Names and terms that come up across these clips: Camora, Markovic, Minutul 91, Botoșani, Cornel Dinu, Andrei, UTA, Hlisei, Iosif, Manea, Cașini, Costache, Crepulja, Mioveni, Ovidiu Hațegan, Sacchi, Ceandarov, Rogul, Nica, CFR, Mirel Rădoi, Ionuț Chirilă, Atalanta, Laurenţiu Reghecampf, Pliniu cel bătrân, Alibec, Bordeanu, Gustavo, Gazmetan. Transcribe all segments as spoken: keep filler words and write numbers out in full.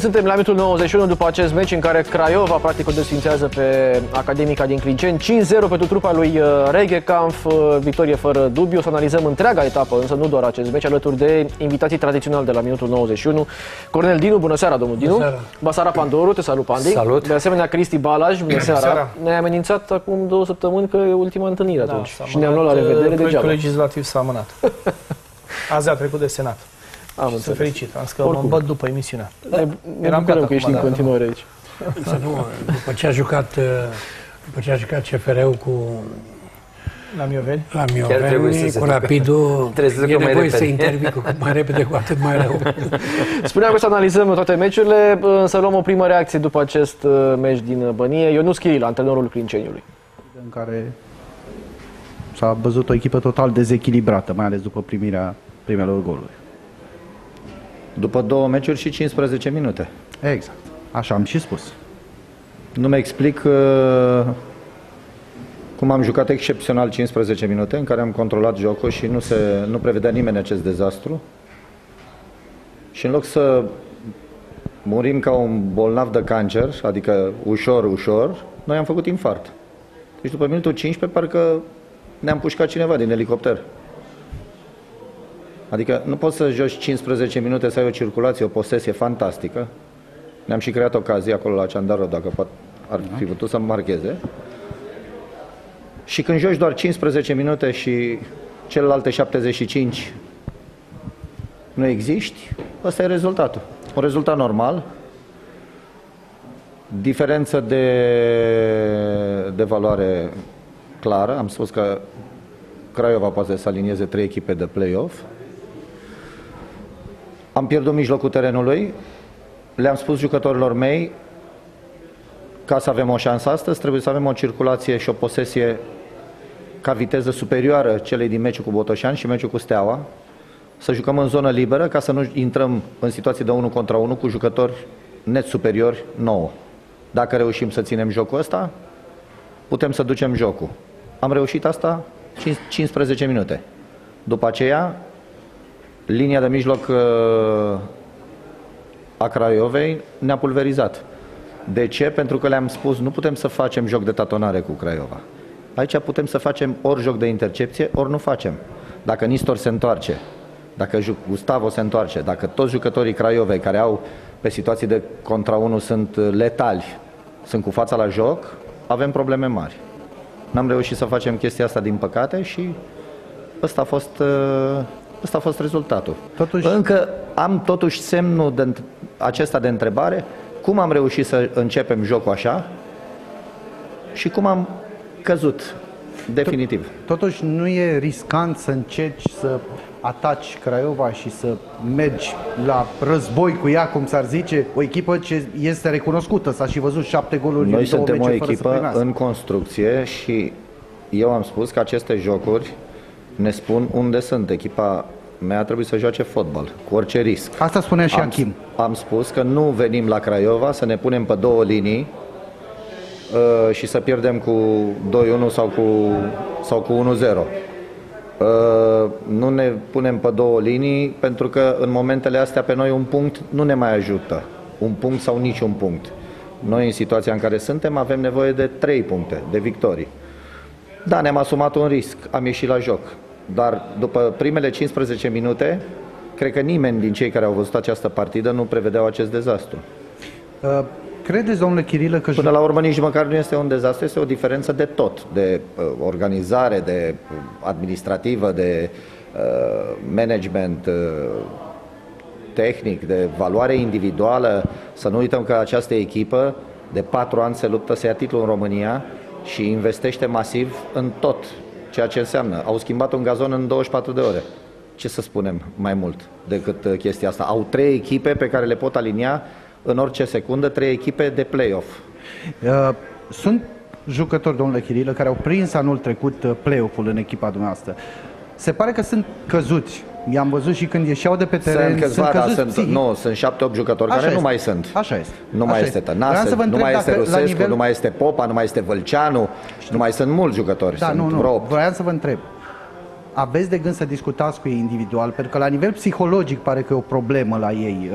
Suntem la minutul nouăzeci și unu după acest meci în care Craiova practic o desfințează pe Academica din Clinceni. cinci zero pentru trupa lui Reghecampf, victorie fără dubiu. O să analizăm întreaga etapă, însă nu doar acest meci, alături de invitații tradiționali de la minutul nouăzeci și unu. Cornel Dinu, bună seara, domnul Dinu. Bună seara. Basarab Panduru, te salut, Pandi. Salut. De asemenea, Cristi Balaj, bună seara. seara. Ne-ai amenințat acum două săptămâni că e ultima întâlnire atunci. Da, și ne-am luat la revedere degeaba. Legislativ s-a amânat. Azi a trecut de Senat. Am înțeles. Fericit, am zis că mă bat după emisiunea. Dar eram că ești în continuare aici. Să nu, după ce a jucat, după ce a jucat C F R-ul cu la Mioveni, la Mioveni, cu Rapidul, e nevoie să intervii cu mai repede, cu atât mai rău. Spuneam că să analizăm toate meciurile, însă luăm o primă reacție după acest meci din Bănie. Ionuț Chirilă, antrenorul Clinceniului. În care s-a văzut o echipă total dezechilibrată, mai ales după primirea primelor goluri. După două meciuri și cincisprezece minute. Exact. Așa am și spus. Nu mă explic uh, cum am jucat excepțional cincisprezece minute, în care am controlat jocul și nu, se, nu prevedea nimeni acest dezastru. Și în loc să murim ca un bolnav de cancer, adică ușor, ușor, noi am făcut infart. Deci după minutul cincisprezece, parcă ne-am pușcat cineva din elicopter. Adică nu poți să joci cincisprezece minute, să ai o circulație, o posesie fantastică. Ne-am și creat ocazia acolo la Ceandară, dacă pot, ar fi putut să marcheze. Și când joci doar cincisprezece minute și celelalte șaptezeci și cinci nu existi, ăsta e rezultatul. Un rezultat normal. Diferență de, de valoare clară. Am spus că Craiova poate să alinieze trei echipe de play-off. Am pierdut mijlocul terenului, le-am spus jucătorilor mei, ca să avem o șansă astăzi, trebuie să avem o circulație și o posesie ca viteză superioară celei din meciul cu Botoșani și meciul cu Steaua, să jucăm în zonă liberă ca să nu intrăm în situații de unu contra unu cu jucători net superiori nouă. Dacă reușim să ținem jocul ăsta, putem să ducem jocul. Am reușit asta cincisprezece minute. După aceea, linia de mijloc a Craiovei ne-a pulverizat. De ce? Pentru că le-am spus, nu putem să facem joc de tatonare cu Craiova. Aici putem să facem ori joc de intercepție, ori nu facem. Dacă Nistor se întoarce, dacă Gustavo se întoarce, dacă toți jucătorii Craiovei care au pe situații de contra unu sunt letali, sunt cu fața la joc, avem probleme mari. N-am reușit să facem chestia asta, din păcate, și ăsta a fost... Uh... Asta a fost rezultatul. Totuși... Încă am totuși semnul de, acesta de întrebare, cum am reușit să începem jocul așa și cum am căzut definitiv. Totuși nu e riscant să încerci să ataci Craiova și să mergi la război cu ea, cum s-ar zice, o echipă ce este recunoscută, s-a și văzut șapte goluri. Noi suntem o echipă în construcție și eu am spus că aceste jocuri ne spun unde sunt. Echipa mea trebuie să joace fotbal, cu orice risc. Asta spunea și Achim. Am spus că nu venim la Craiova să ne punem pe două linii uh, și să pierdem cu doi unu sau cu, sau cu unu zero. Uh, nu ne punem pe două linii pentru că în momentele astea pe noi un punct nu ne mai ajută. Un punct sau niciun punct. Noi, în situația în care suntem, avem nevoie de trei puncte, de victorii. Da, ne-am asumat un risc, am ieșit la joc. Dar după primele cincisprezece minute, cred că nimeni din cei care au văzut această partidă nu prevedeau acest dezastru. Uh, credeți, domnule Chirilă, că... Până la urmă nici măcar nu este un dezastru, este o diferență de tot, de uh, organizare, de uh, administrativă, de uh, management uh, tehnic, de valoare individuală. Să nu uităm că această echipă de patru ani se luptă să ia titlul în România și investește masiv în tot ceea ce înseamnă. Au schimbat un gazon în douăzeci și patru de ore. Ce să spunem mai mult decât chestia asta? Au trei echipe pe care le pot alinia în orice secundă, trei echipe de play-off. Sunt jucători, domnule Chirilă, care au prins anul trecut play-off-ul în echipa dumneavoastră. Se pare că sunt căzuți. I-am văzut și când ieșeau de pe teren. Sunt căzva, sunt căzuți, da, sunt, nu, sunt șapte opt jucători. Așa care este. Nu mai sunt. Așa este. Nu mai Așa este Tănase, nu mai este Rusescu, nivel... nu mai este Popa, nu mai este Vâlceanu, știu. Nu mai sunt mulți jucători. Da, sunt nu, nu. Vreau să vă întreb. Aveți de gând să discutați cu ei individual? Pentru că la nivel psihologic pare că e o problemă la ei.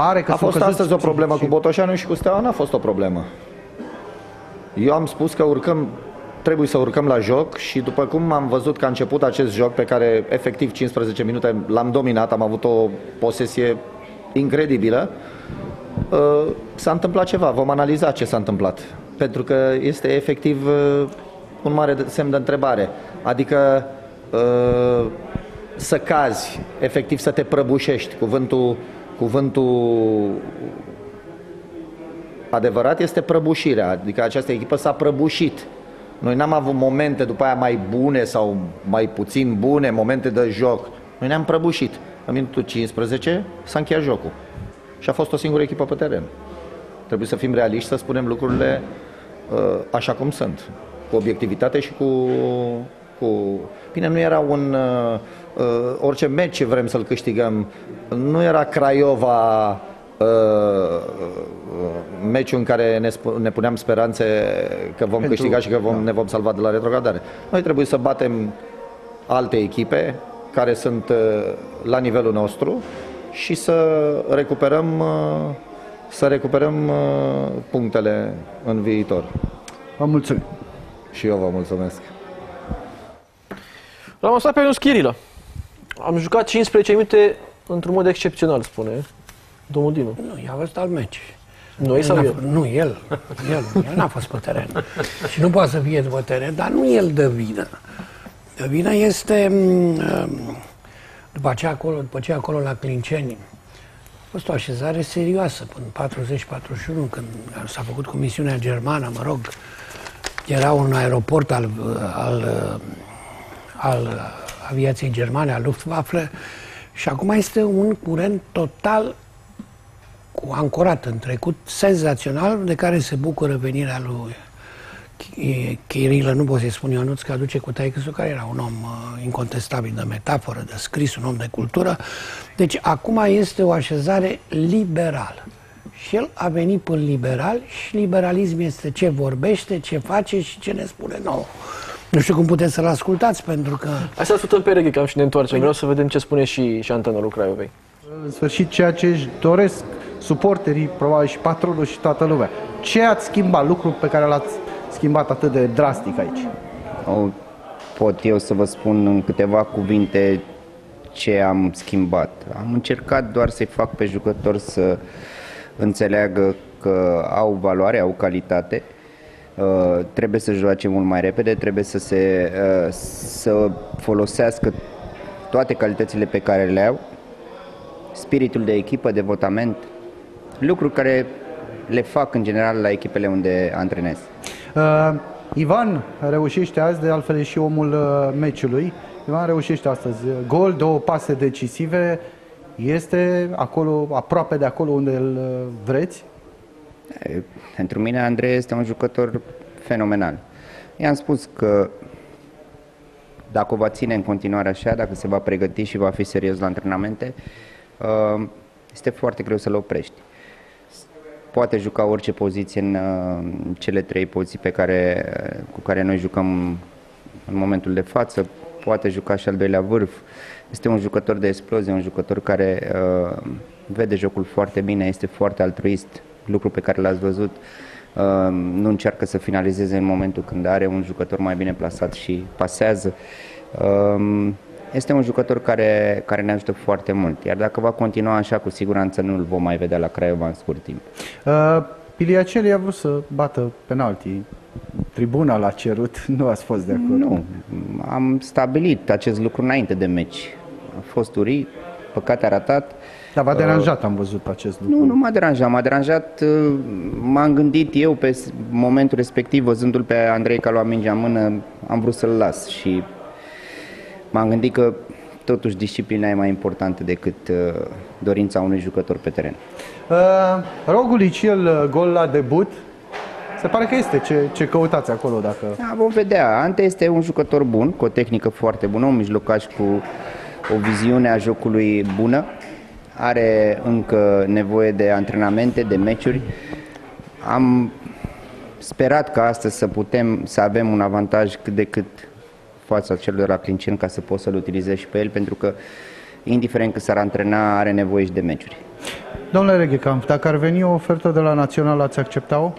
pare că a fost astăzi o problemă cu Botoșanu și cu Steaua, n-a fost o problemă. Eu am spus că urcăm, trebuie să urcăm la joc și după cum am văzut că a început acest joc pe care efectiv cincisprezece minute l-am dominat, am avut o posesie incredibilă, s-a întâmplat ceva, vom analiza ce s-a întâmplat. Pentru că este efectiv un mare semn de întrebare. Adică să cazi, efectiv să te prăbușești. Cuvântul, cuvântul adevărat este prăbușirea. Adică această echipă s-a prăbușit. Noi n-am avut momente după aia mai bune sau mai puțin bune, momente de joc. Noi ne-am prăbușit. În minutul cincisprezece s-a încheiat jocul. Și a fost o singură echipă pe teren. Trebuie să fim realiști, să spunem lucrurile uh, așa cum sunt. Cu obiectivitate și cu... cu... Bine, nu era un... Uh, uh, orice meci ce vrem să-l câștigăm, nu era Craiova uh, meciul în care ne, ne puneam speranțe că vom Pentru, câștiga și că vom, da. ne vom salva de la retrogradare. Noi trebuie să batem alte echipe care sunt uh, la nivelul nostru și să recuperăm... Uh, Să recuperăm uh, punctele în viitor. Vă mulțumim. Și eu vă mulțumesc. L-am lăsat pe Ionuț Chirilă. Am jucat cincisprezece minute într-un mod excepțional, spune domnul Dinu. Nu, i-a văzut al meci. Noi sau el? Nu, el. El, el n-a fost pe teren. Și nu poate să fie pe teren, dar nu el dă vină. Dă vină este... După ce acolo, după ce acolo la Clinceni, a fost o așezare serioasă până în patruzeci patruzeci și unu, când s-a făcut cu misiunea germană, mă rog, era un aeroport al, al, al aviației germane, al Luftwaffe, și acum este un curent total ancorat în trecut, senzațional, de care se bucură venirea lui Chirilă, nu pot să-i spun Ionuț, că aduce cu taică-su, care era un om uh, incontestabil de metaforă, de scris, un om de cultură. Deci acum este o așezare liberală. Și el a venit până liberal și liberalism este ce vorbește, ce face și ce ne spune nouă. Nu știu cum puteți să-l ascultați, pentru că... Hai să ascultăm pe Reghecampf și ne întoarcem. Vreau să vedem ce spune și, și antrenorul Craiovei. În sfârșit, ceea ce își doresc suporterii, probabil și patronul și toată lumea. Ce ați schimbat, lucrul pe care l-ați schimbat atât de drastic aici? Pot eu să vă spun în câteva cuvinte ce am schimbat. Am încercat doar să-i fac pe jucători să înțeleagă că au valoare, au calitate, uh, trebuie să joace mult mai repede, trebuie să, se, uh, să folosească toate calitățile pe care le au, spiritul de echipă, devotament, lucruri care le fac în general la echipele unde antrenez. Uh, Ivan reușește azi, de altfel și omul uh, meciului. Ivan reușește astăzi gol, două pase decisive. Este acolo, aproape de acolo unde îl vreți? E, pentru mine Andrei este un jucător fenomenal. I-am spus că dacă o va ține în continuare așa, dacă se va pregăti și va fi serios la antrenamente, uh, este foarte greu să-l oprești. Poate juca orice poziție în uh, cele trei poziții pe care, uh, cu care noi jucăm în momentul de față. Poate juca și al doilea vârf. Este un jucător de explozie, un jucător care uh, vede jocul foarte bine, este foarte altruist, lucru pe care l-ați văzut. Uh, nu încearcă să finalizeze în momentul când are un jucător mai bine plasat și pasează. Uh, este un jucător care, care ne ajută foarte mult, iar dacă va continua așa, cu siguranță nu îl vom mai vedea la Craiova în scurt timp. Uh, Piliaceli a vrut să bată penaltii. Tribuna l-a cerut, nu ați fost de acord? Nu, am stabilit acest lucru înainte de meci. A fost Uri, păcate a ratat. Dar v-a deranjat, uh, am văzut acest lucru. Nu, nu m-a deranjat, m-a deranjat, uh, m-am gândit eu pe momentul respectiv, văzându-l pe Andrei că a luat mingea în mână, am vrut să-l las și m-am gândit că totuși disciplina e mai importantă decât uh, dorința unui jucător pe teren. Uh, Rogulici, el gol la debut. Se pare că este ce, ce căutați acolo, dacă... Da, vom vedea. Ante este un jucător bun, cu o tehnică foarte bună, un mijlocaș cu o viziune a jocului bună. Are încă nevoie de antrenamente, de meciuri. Am sperat ca astăzi să putem să avem un avantaj cât de cât fața celor de la Clinceni, ca să poți să-l utilizezi și pe el, pentru că, indiferent că s-ar antrena, are nevoie și de meciuri. Domnule Reghecampf, dacă ar veni o ofertă de la Național, ați accepta-o?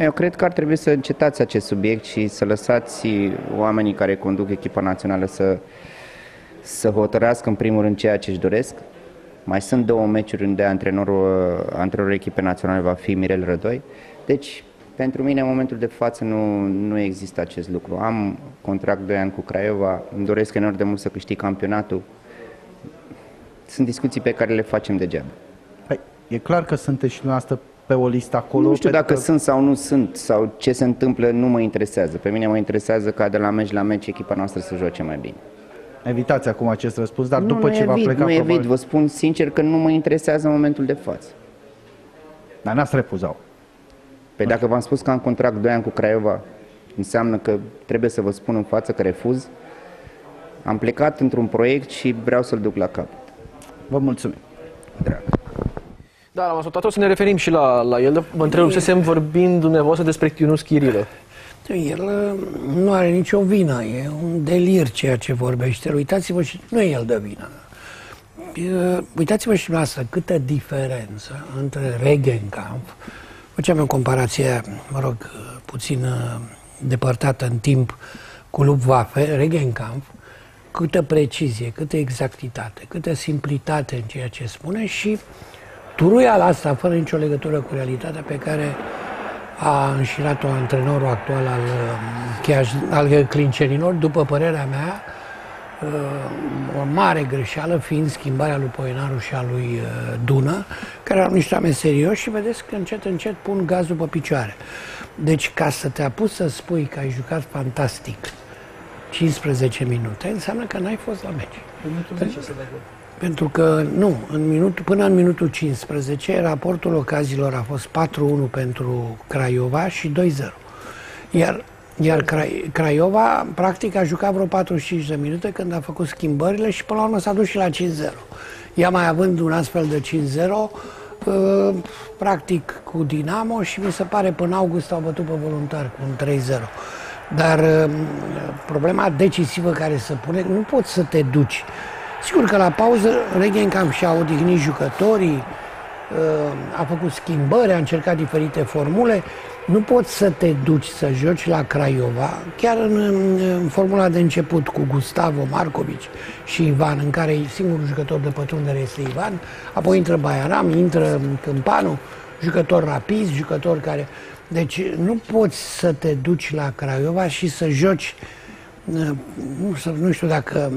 Eu cred că ar trebui să încetați acest subiect și să lăsați oamenii care conduc echipa națională să, să hotărască în primul rând ceea ce își doresc. Mai sunt două meciuri unde antrenorul, antrenorul echipei naționale va fi Mirel Rădoi. Deci, pentru mine, în momentul de față, nu, nu există acest lucru. Am contract doi ani cu Craiova, îmi doresc enorm de mult să câștig campionatul. Sunt discuții pe care le facem degeaba. Păi, e clar că sunteți și dumneavoastră pe o listă acolo. Nu știu dacă că... sunt sau nu sunt, sau ce se întâmplă, nu mă interesează. Pe mine mă interesează ca de la meci la meci echipa noastră să joace mai bine. Evitați acum acest răspuns, dar nu, după nu ce evit, va pleca... Nu evit, probabil... vă spun sincer că nu mă interesează în momentul de față. Dar n-ați refuzat. Păi dacă v-am spus că am contract doi ani cu Craiova, înseamnă că trebuie să vă spun în față că refuz. Am plecat într-un proiect și vreau să-l duc la cap. Vă mulțumim. Drag. Da, l-am ascultat, o să ne referim și la, la el. Mă întrerupsesem vorbind dumneavoastră despre Ionuț Chirilă. El nu are nicio vină, e un delir ceea ce vorbește. Uitați-vă și nu e el de vină. Uitați-vă și dumneavoastră câtă diferență între Reghecampf. Făceam o comparație, mă rog, puțin depărtată în timp cu Lupwafe, Reghecampf, câtă precizie, câtă exactitate, câtă simplitate în ceea ce spune și turuia la asta, fără nicio legătură cu realitatea pe care a înșirat-o antrenorul actual al, al clincerilor, după părerea mea, o mare greșeală fiind schimbarea lui Poenaru și a lui Dună, care au niște oameni serioși și vedeți că încet, încet pun gazul pe picioare. Deci ca să te apuci să spui că ai jucat fantastic cincisprezece minute, înseamnă că n-ai fost la meci. Pentru, pentru că, nu, în minut, până în minutul cincisprezece, raportul ocazilor a fost patru unu pentru Craiova și doi zero. Iar Iar Craiova, practic, a jucat vreo patruzeci și cinci de minute când a făcut schimbările și, până la urmă, s-a dus și la cinci zero. Ea mai având un astfel de cinci zero, practic, cu Dinamo și, mi se pare, până august au bătut pe voluntari cu un trei zero. Dar problema decisivă care se pune, nu poți să te duci. Sigur că la pauză, Reghecampf și-a odihnit jucătorii, a făcut schimbări, a încercat diferite formule. Nu poți să te duci să joci la Craiova, chiar în, în formula de început cu Gustavo, Markovic și Ivan, în care singurul jucător de pătrundere este Ivan, apoi intră Bayaram, intră Câmpanu, jucător rapid, jucător care... Deci nu poți să te duci la Craiova și să joci, nu știu dacă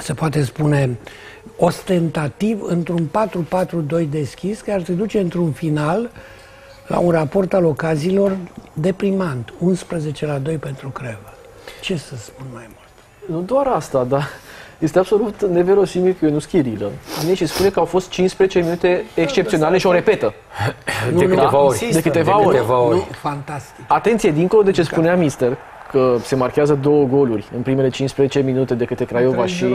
se poate spune, ostentativ într-un patru patru doi deschis, care te duce într-un final la un raport al ocaziilor deprimant, unsprezece la doi pentru Craiova. Ce să spun mai mult? Nu doar asta, dar este absolut neverosimil că Ionuț Chirilă vine și spune că au fost cincisprezece minute excepționale și o repetă. De câteva ori. De câteva ori. Fantastic. Atenție, dincolo de ce spunea mister, că se marchează două goluri în primele cincisprezece minute de către Craiova și,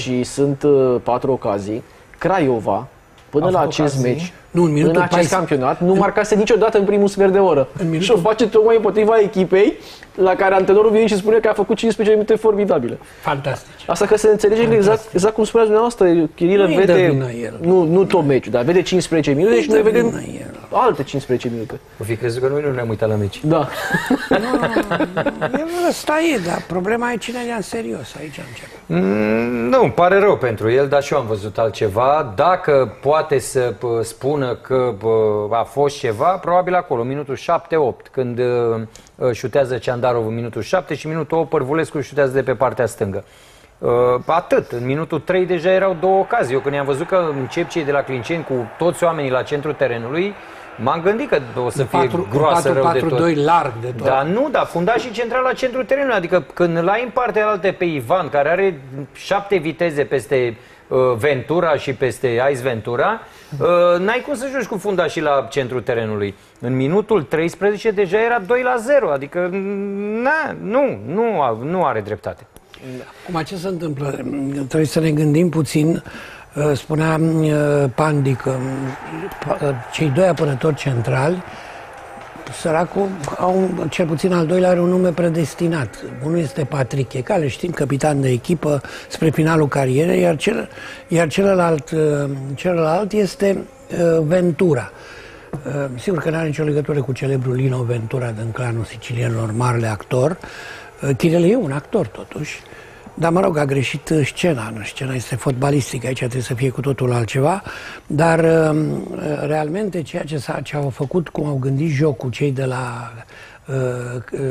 și sunt patru ocazii. Craiova, până la acest meci, nu, în, în acest paisprezece... campionat, nu marcase niciodată în primul sfert de oră. Minutul... Și o face tocmai împotriva echipei la care antrenorul vine și spune că a făcut cincisprezece minute formidabile. Fantastic. Asta că se înțelege exact, exact cum spuneați dumneavoastră, Chirilă vede, nu, nu tot meciul, dar vede cincisprezece minute și noi vedem alte cincisprezece minute. O fi crezut că noi nu ne-am uitat la meci. Da. Nu, nu, asta e, dar problema e cine ia în serios, aici începe. Nu, îmi pare rău pentru el, dar și eu am văzut altceva. Dacă poate să spună că a fost ceva, probabil acolo, minutul șapte opt, când șutează Ceandarov în minutul șapte și minutul opt Pârvulescu șutează de pe partea stângă. Atât. În minutul trei deja erau două ocazii. Eu când i-am văzut că încep cei de la Clinceni cu toți oamenii la centrul terenului, m-am gândit că o să fie groasă rău de tot. patru patru doi larg de tot. Dar nu, dar fundașii central la centrul terenului. Adică când îl ai în partea altă pe Ivan, care are șapte viteze peste Ventura și peste Ice Ventura, n-ai cum să joci cu fundașii la centrul terenului. În minutul treisprezece deja era doi la zero, adică na, nu, nu, nu are dreptate. Acum ce se întâmplă? Trebuie să ne gândim puțin. Spunea Pandi că cei doi apărători centrali, săracul, au, cel puțin al doilea, are un nume predestinat. Unul este Patrick Checale, știm, capitan de echipă spre finalul carierei, iar, cel, iar celălalt, celălalt este Ventura. Sigur că nu are nicio legătură cu celebrul Lino Ventura din clanul sicilienilor, marele actor. Chirilă e un actor, totuși. Dar, mă rog, a greșit scena. Scena este fotbalistică, aici trebuie să fie cu totul altceva. Dar, realmente, ceea ce, ce au făcut, cum au gândit jocul cei de la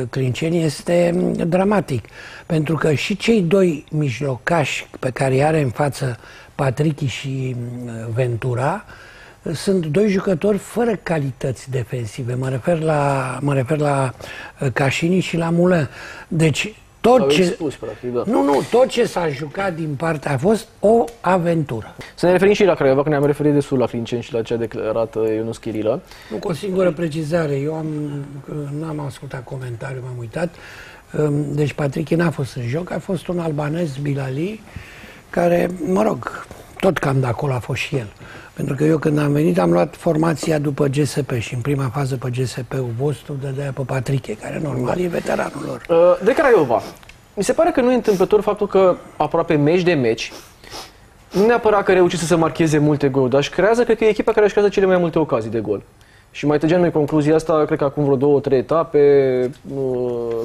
Clinceni, este dramatic. Pentru că și cei doi mijlocași pe care îi are în față Patrick și Ventura sunt doi jucători fără calități defensive. Mă refer la, mă refer la Cașini și la Mulă. Deci, tot ce... Expus, practic, da. Nu, nu, tot ce s-a jucat din partea a fost o aventură. Să ne referim și la Craiova, că ne-am referit destul la Clinceni și la cea declarată Ionuț Chirilă. Nu, cu o singură precizare, eu am, n-am ascultat comentariul, m-am uitat. Deci Patrick n-a fost în joc, a fost un albanez, Bilali, care, mă rog, tot cam de acolo a fost și el. Pentru că eu când am venit am luat formația după G S P și în prima fază pe G S P-ul vostru dădea pe Patrick, care normal e veteranul lor. De Craiova, mi se pare că nu e întâmplător faptul că aproape meci de meci, nu neapărat că reușește să marcheze multe goluri, dar își creează, cred că e echipa care își creează cele mai multe ocazii de gol. Și mai trăgeam noi concluzia asta, cred că acum vreo două, trei etape,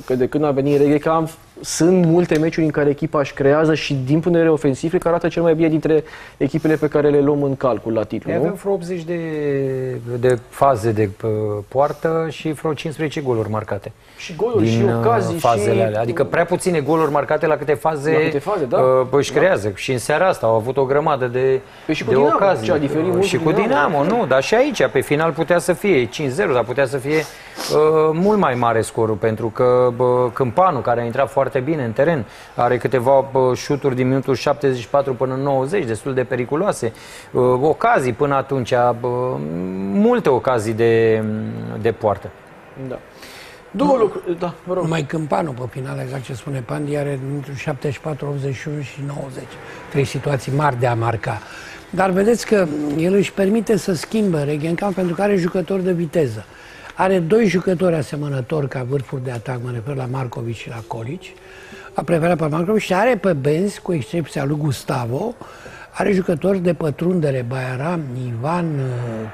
că de când a venit Reghecampf, sunt multe meciuri în care echipa își creează și din punere ofensiv, că arată cel mai bine dintre echipele pe care le luăm în calcul la titlu. Avem vreo optzeci de, de faze de poartă și vreo cincisprezece goluri marcate. Și goluri din și ocazii fazele și... alea. Adică prea puține goluri marcate la câte faze, la câte faze da. Își creează. Da. Și în seara asta au avut o grămadă de, păi și de Dinamo, ocazii. Și cu Dinamo, nu, dar și aici, pe final putea să fie cinci zero, dar putea să fie uh, mult mai mare scorul, pentru că uh, Câmpanu, care a intrat foarte bine în teren, are câteva șuturi din minutul șaptezeci și patru până în nouăzeci, destul de periculoase. Uh, ocazii până atunci, uh, multe ocazii de, de poartă. Da. Două lucruri, da, vă rog. Numai Câmpanu, pe final, exact ce spune Pandi, are din minutul șaptezeci și patru, optzeci și unu și nouăzeci. Trei situații mari de a marca. Dar vedeți că el își permite să schimbe Reghecampf pentru că are jucători de viteză. Are doi jucători asemănători ca vârfuri de atac, mă refer la Markovic și la Colici. A preferat pe Markovic și are pe benzi, cu excepția lui Gustavo, are jucători de pătrundere, Bayaram, Ivan,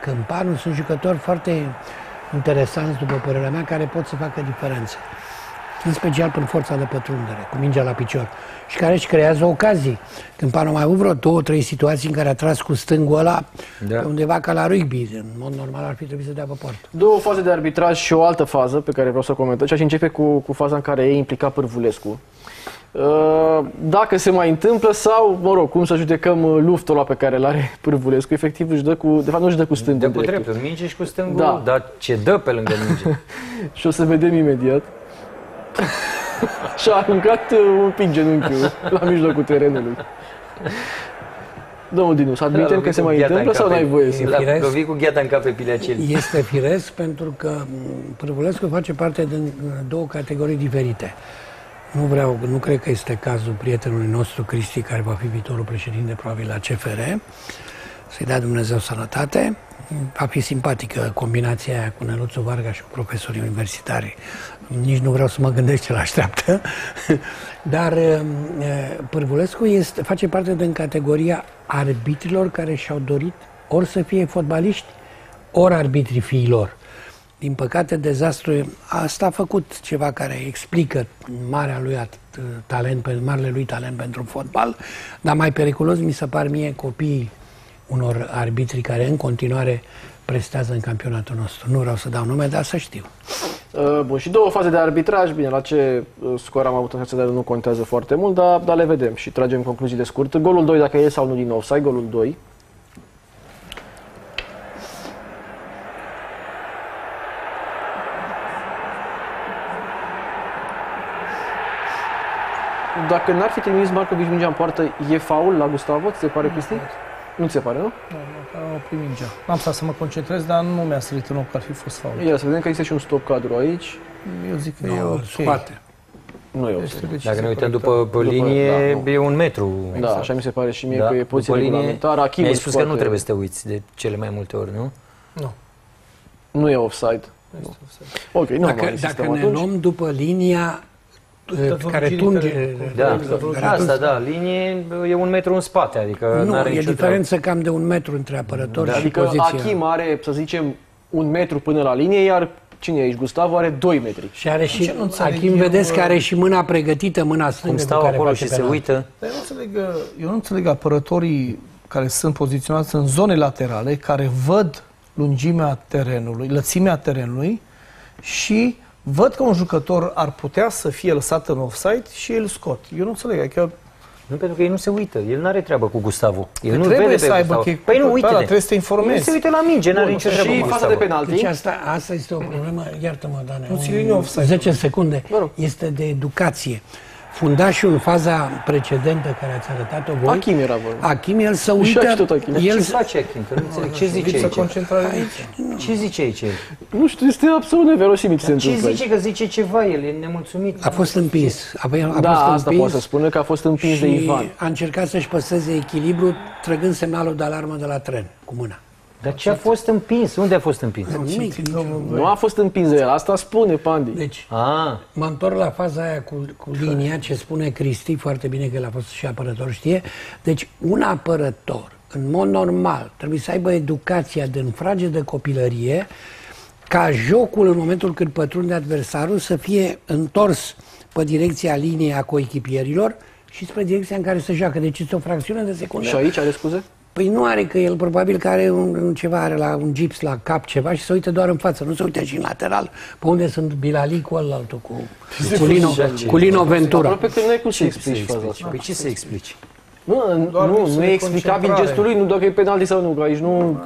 Câmpanu, sunt jucători foarte interesanți, după părerea mea, care pot să facă diferență. În special prin forța de pătrundere, cu mingea la picior, și care își creează ocazii. Câmpanu a mai avut vreo două, trei situații în care a tras cu stângul ăla, da, undeva ca la rugby. În mod normal ar fi trebuit să dea pe poartă. Două faze de arbitraj și o altă fază pe care vreau să o comentez. Și aș începe cu, cu faza în care e implicat Pârvulescu. Dacă se mai întâmplă sau, mă rog, cum să judecăm luftul ăla pe care l-are Pârvulescu, efectiv își dă cu, de fapt nu își dă cu stângul. Dă cu dreptul, minge și cu stângul, da, dar ce dă pe lângă minge. Și o să vedem imediat. Și-a aruncat un pic genunchiul la mijlocul terenului. Domnul Dinu, să admitem că se mai întâmplă sau n-ai voie să... L-a lovit cu gheata în cap pe Pileaceli. Este firesc pentru că Pârvulescu face parte din două categorii diferite. Nu vreau, nu cred că este cazul prietenului nostru, Cristi, care va fi viitorul președinte, probabil, la C F R. Să-i dea Dumnezeu sănătate. Va fi simpatică combinația aia cu Neluțu Varga și cu profesorii universitari. Nici nu vreau să mă gândesc ce l-așteaptă. Dar Pârvulescu este, face parte din categoria arbitrilor care și-au dorit ori să fie fotbaliști, ori arbitrii fiilor. Din păcate, dezastrul asta a făcut ceva care explică marea lui talent, marele lui talent pentru fotbal, dar mai periculos mi se par mie copiii unor arbitri care în continuare prestează în campionatul nostru. Nu vreau să dau nume, dar să știu. Uh, bun, și două faze de arbitraj. Bine, la ce scor am avut în față, dar nu contează foarte mult, dar, dar le vedem și tragem concluziile scurte. Golul doi, dacă e sau nu din offside, golul doi. Dacă n-ar fi trimis Markovic mingea în poartă, e faul la Gustavo? Ți se pare, Cristi? Nu ți se pare, nu? Nu, nu, am oprit mingea. N-am stat să mă concentrez, dar nu mi-a sărit în ochi că ar fi fost faul. Ia, să vedem că există și un stop cadru aici. Eu zic că e o spate. Nu e o spate. Dacă ne uităm după linie, e un metru. Da, așa mi se pare și mie că e poziție regulamentară. Mi-ai spus că nu trebuie să te uiți de cele mai multe ori, nu? Nu. Nu e offside. Ok, nu mai existăm atunci. Dacă ne luăm după linia care tunde... Da, asta, da, linie e un metru în spate, adică... Nu, e diferență cam de un metru între apărător și poziția. Adică Achim are, să zicem, un metru până la linie, iar cine e aici? Gustavo are doi metri. Și are și... Achim, vedeți că are și mâna pregătită, mâna stângă. Cum stau acolo și se uită. Eu nu înțeleg apărătorii care sunt poziționați în zone laterale, care văd lungimea terenului, lățimea terenului și... Văd că un jucător ar putea să fie lăsat în offside și el scot. Eu nu înțeleg, adică... Nu, pentru că ei nu se uită. El nu are treabă cu Gustavo. El nu trebuie să aibă... Păi nu, uite-te. Trebuie să te informezi. Nu se uită la minge, n-are nicio treabă cu Gustavo. Și faza de penalti. Deci asta este o problemă, iartă-mă, Dane, zece secunde. Este de educație. Fundașul în faza precedentă care ați arătat-o voi... Achim era vorba. Achim, el se uită... El ce face Achim? Că nu înțeleg. Ce zice aici? Ce zice aici? Nu știu, este absolut neverosimil ce se întâmplă. Ce zice? Că zice ceva el, e nemulțumit. A fost împins. Da, asta poate să spună că a fost împins de Ivan. A încercat să-și păstreze echilibru trăgând semnalul de alarmă de la tren cu mâna. Dar ce a fost împins? Unde a fost împins? Nu a fost împins de el, asta spune Pandi. Deci, mă întorc la faza aia cu, cu linia, ce spune Cristi, foarte bine că el a fost și apărător, știe. Deci, un apărător, în mod normal, trebuie să aibă educația din frage de copilărie, ca jocul, în momentul când pătrunde adversarul, să fie întors pe direcția liniei a coechipierilor și spre direcția în care se joacă. Deci, este o fracțiune de secundă. Și aici are scuze? Păi nu are, că el probabil că are un, ceva, are la un gips la cap ceva și se uită doar în față, nu se uită și în lateral, pe unde sunt Bilali cu altul, cu, cu, Lino, cu Lino Ventura. Aproape că nu ai cum să explici faza asta. Păi ce să explici? Nu, nu, nu e explicabil gestul lui, nu doar că e penalti sau nu, că aici nu...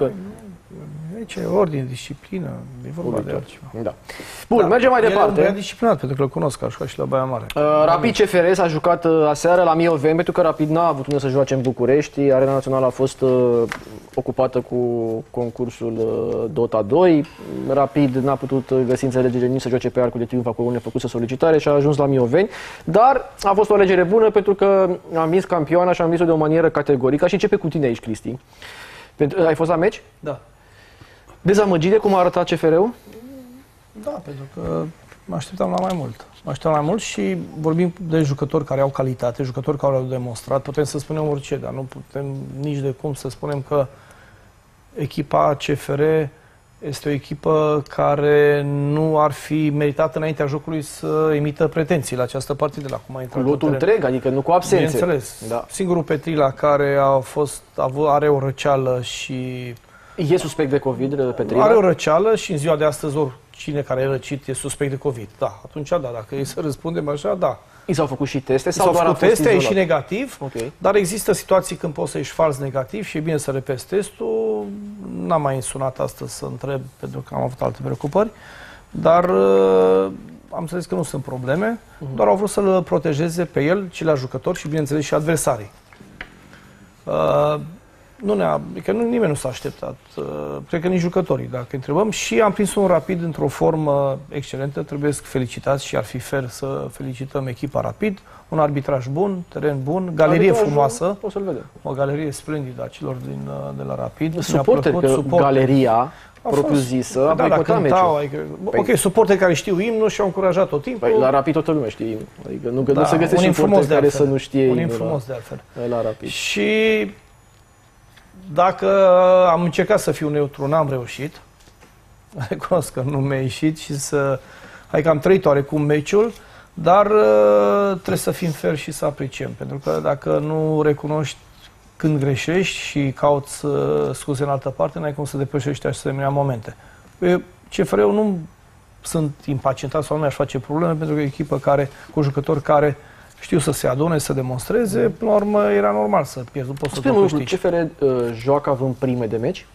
Aici e ordine, disciplină, e vorba de altceva. Bun, mergem mai departe. El e disciplinat, pentru că îl cunosc, așa și la Baia Mare. Rapid C F R S-a jucat aseară la Mioveni, pentru că Rapid n-a avut unde să joace în București. Arena Națională a fost ocupată cu concursul Dota doi. Rapid n-a putut găsi înțelegere nici să joace pe Arcul de Triunf, acolo unde a făcut solicitare și a ajuns la Mioveni. Dar a fost o alegere bună, pentru că am zis campioana și am zis-o de o manieră categorică. Și începe cu tine aici, Cristi. Ai fost la meci? Da. Dezamăgire cum a arătat C F R-ul? Da, pentru că mă așteptam la mai mult. Mă așteptam la mai mult și vorbim de jucători care au calitate, jucători care au demonstrat. Putem să spunem orice, dar nu putem nici de cum să spunem că echipa C F R este o echipă care nu ar fi meritat înaintea jocului să emită pretenții la această partidă. La cum a intrat lotul întreg, adică nu cu absențe. Bineînțeles. Da. Singurul Petrila care a fost, are o răceală și... E suspect de COVID, Petrina? Are o răceală și în ziua de astăzi oricine care e răcit e suspect de COVID. Da, atunci da, dacă e să răspundem așa, da. I s-au făcut și teste? S-au făcut teste, a ieșit negativ, okay. Dar există situații când poți să ieși fals negativ și e bine să repezi testul. N-am mai sunat astăzi să întreb, pentru că am avut alte preocupări, dar uh, am înțeles că nu sunt probleme, uh-huh. Doar au vrut să-l protejeze pe el, ci la jucători și, bineînțeles, și adversarii. Uh, Nu ne-a, adică nimeni nu s-a așteptat, cred că nici jucătorii, dacă întrebăm. Și am prins un Rapid într-o formă excelentă, trebuie să felicitați și ar fi fair să felicităm echipa Rapid. Un arbitraj bun, teren bun, galerie arbitraj frumoasă. O să-l vedem. O galerie splendidă a celor din, de la Rapid. Suporteri, că suport. Galeria propriu-zisă, da, da, cântau, adică, păi, ok, suporteri care știu imnul și au încurajat tot timpul. Păi, la Rapid toată lumea știe imnul, adică nu, da, nu se găsește suporteri care altfel, să nu știe imnul frumos la, de altfel. La Rapid. Și... Dacă am încercat să fiu neutru, n-am reușit. Recunosc că nu mi-a ieșit și să... Hai că am trăit oarecum meciul, dar trebuie să fim fair și să apreciem. Pentru că dacă nu recunoști când greșești și cauți scuze în altă parte, n-ai cum să depășești asemenea momente. C F R-ul nu sunt impacientat sau nu mi-aș face probleme, pentru că e o echipă care, cu jucători care... Știu să se adune, să demonstreze, până la urmă era normal să pierzi, nu poți să te câștigi. C F R joacă având prime de meci?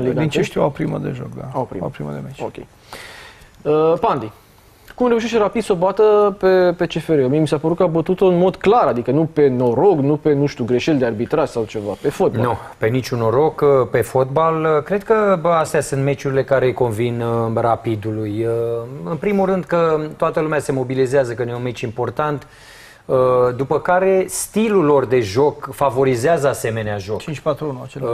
Din ce știu, au primă de joc, da. Au primă, au primă de meci. Ok. Uh, Pandi, cum reușește Rapid să o bată pe, pe C F R? Mie mi s-a părut că a bătut-o în mod clar, adică nu pe noroc, nu pe, nu știu, greșeli de arbitraj sau ceva, pe fotbal. Nu, pe niciun noroc, pe fotbal. Cred că bă, astea sunt meciurile care îi convin uh, Rapidului. Uh, în primul rând că toată lumea se mobilizează, că e un meci important. După care stilul lor de joc favorizează asemenea joc. cinci patru unu.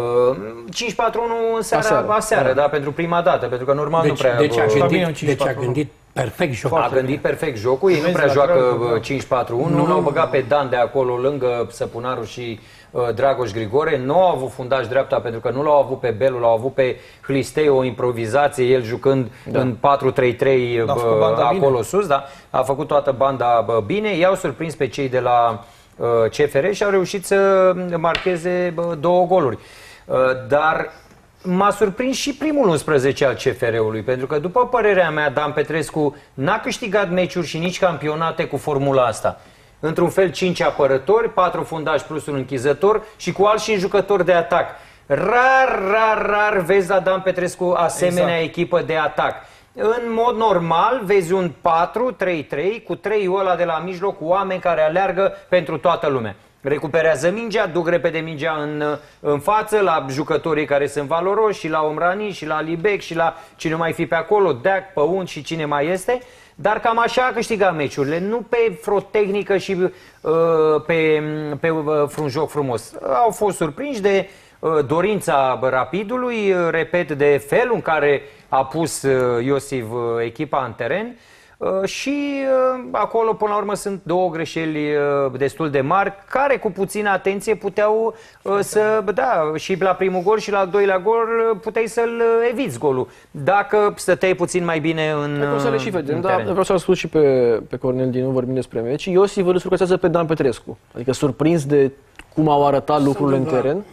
cinci patru unu aseară, aseară, aseară da. Da, pentru prima dată, pentru că normal deci, nu prea... Deci a gândit, deci a gândit Perfect joc. A gândit perfect jocul, ei nu prea joacă cinci patru unu, nu au băgat pe Dan de acolo lângă Săpunaru și Dragoș Grigore, nu au avut fundaș dreapta pentru că nu l-au avut pe Belu, l-au avut pe Hlistei, o improvizație, el jucând în patru trei trei acolo sus, da, a făcut toată banda bine, i-au surprins pe cei de la C F R și au reușit să marcheze două goluri. Dar m-a surprins și primul unsprezece al C F R-ului, pentru că, după părerea mea, Dan Petrescu n-a câștigat meciuri și nici campionate cu formula asta. Într-un fel, cinci apărători, patru fundași plus un închizător și cu alți cinci jucători de atac. Rar, rar, rar vezi la Dan Petrescu asemenea exact. Echipă de atac. În mod normal, vezi un patru trei trei cu trei-ul ăla de la mijloc, cu oameni care aleargă pentru toată lumea. Recuperează mingea, duc repede mingea în, în față la jucătorii care sunt valoroși, și la Omrani, și la Libec, și la cine mai fi pe acolo, Deac, Păun și cine mai este. Dar cam așa a câștigat meciurile, nu pe frotehnică și uh, pe, pe uh, un joc frumos. Au fost surprinși de uh, dorința Rapidului, uh, repet, de felul în care a pus uh, Iosif uh, echipa în teren. Și acolo, până la urmă, sunt două greșeli destul de mari, care cu puțină atenție puteau să... Da, și la primul gol și la al doilea gol puteai să-l eviți golul, dacă stăteai puțin mai bine în Acum să le și vedem, dar vreau să-l spun și pe, pe Cornel Dinu, vorbim despre meci. Iosif îl surcăsează pe Dan Petrescu, adică surprins de cum au arătat lucrurile în teren.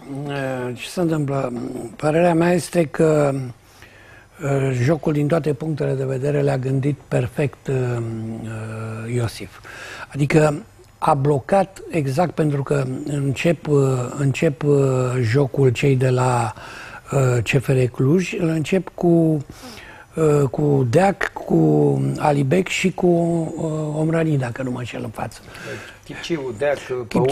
Ce se întâmplă? Părerea mea este că jocul din toate punctele de vedere le-a gândit perfect uh, Iosif. Adică a blocat exact pentru că încep, uh, încep uh, jocul cei de la uh, C F R Cluj, îl încep cu, uh, cu Deac, cu Alibec și cu uh, Omrani, dacă nu mă înșel în față. Chipciu, Deac, Păun,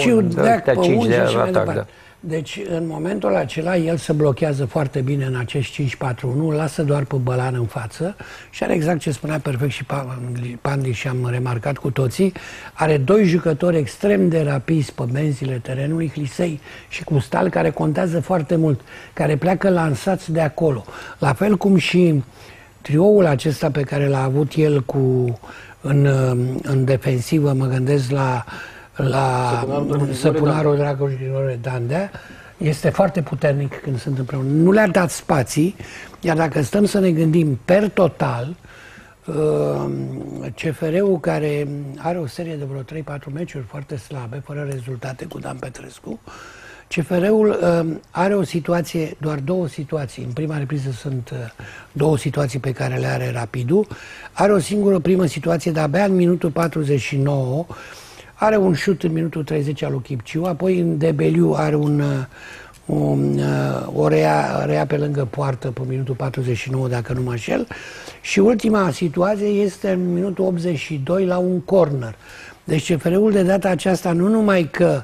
Păun de și mai departe. Deci, în momentul acela, el se blochează foarte bine în acest cinci patru unu, lasă doar pe Bălan în față și are exact ce spunea perfect și Pandi și am remarcat cu toții, are doi jucători extrem de rapizi pe benzile terenului, Hlisei și Custal, care contează foarte mult, care pleacă lansați de acolo. La fel cum și trioul acesta pe care l-a avut el cu, în, în defensivă, mă gândesc la... la Săpunarul Dragoș Grigore Dandea, este foarte puternic când sunt împreună. Nu le-a dat spații, iar dacă stăm să ne gândim per total, C F R-ul care are o serie de vreo trei patru meciuri foarte slabe, fără rezultate cu Dan Petrescu, C F R-ul are o situație, doar două situații. În prima repriză sunt două situații pe care le are Rapidul. Are o singură primă situație, dar abia în minutul patruzeci și nouă, are un șut în minutul treizeci al lui Chipciu, apoi în Debeliu are un, un, o rea, rea pe lângă poartă pe minutul patruzeci și nouă, dacă nu mă înșel. Și ultima situație este în minutul optzeci și doi la un corner. Deci C F R-ul de data aceasta nu numai că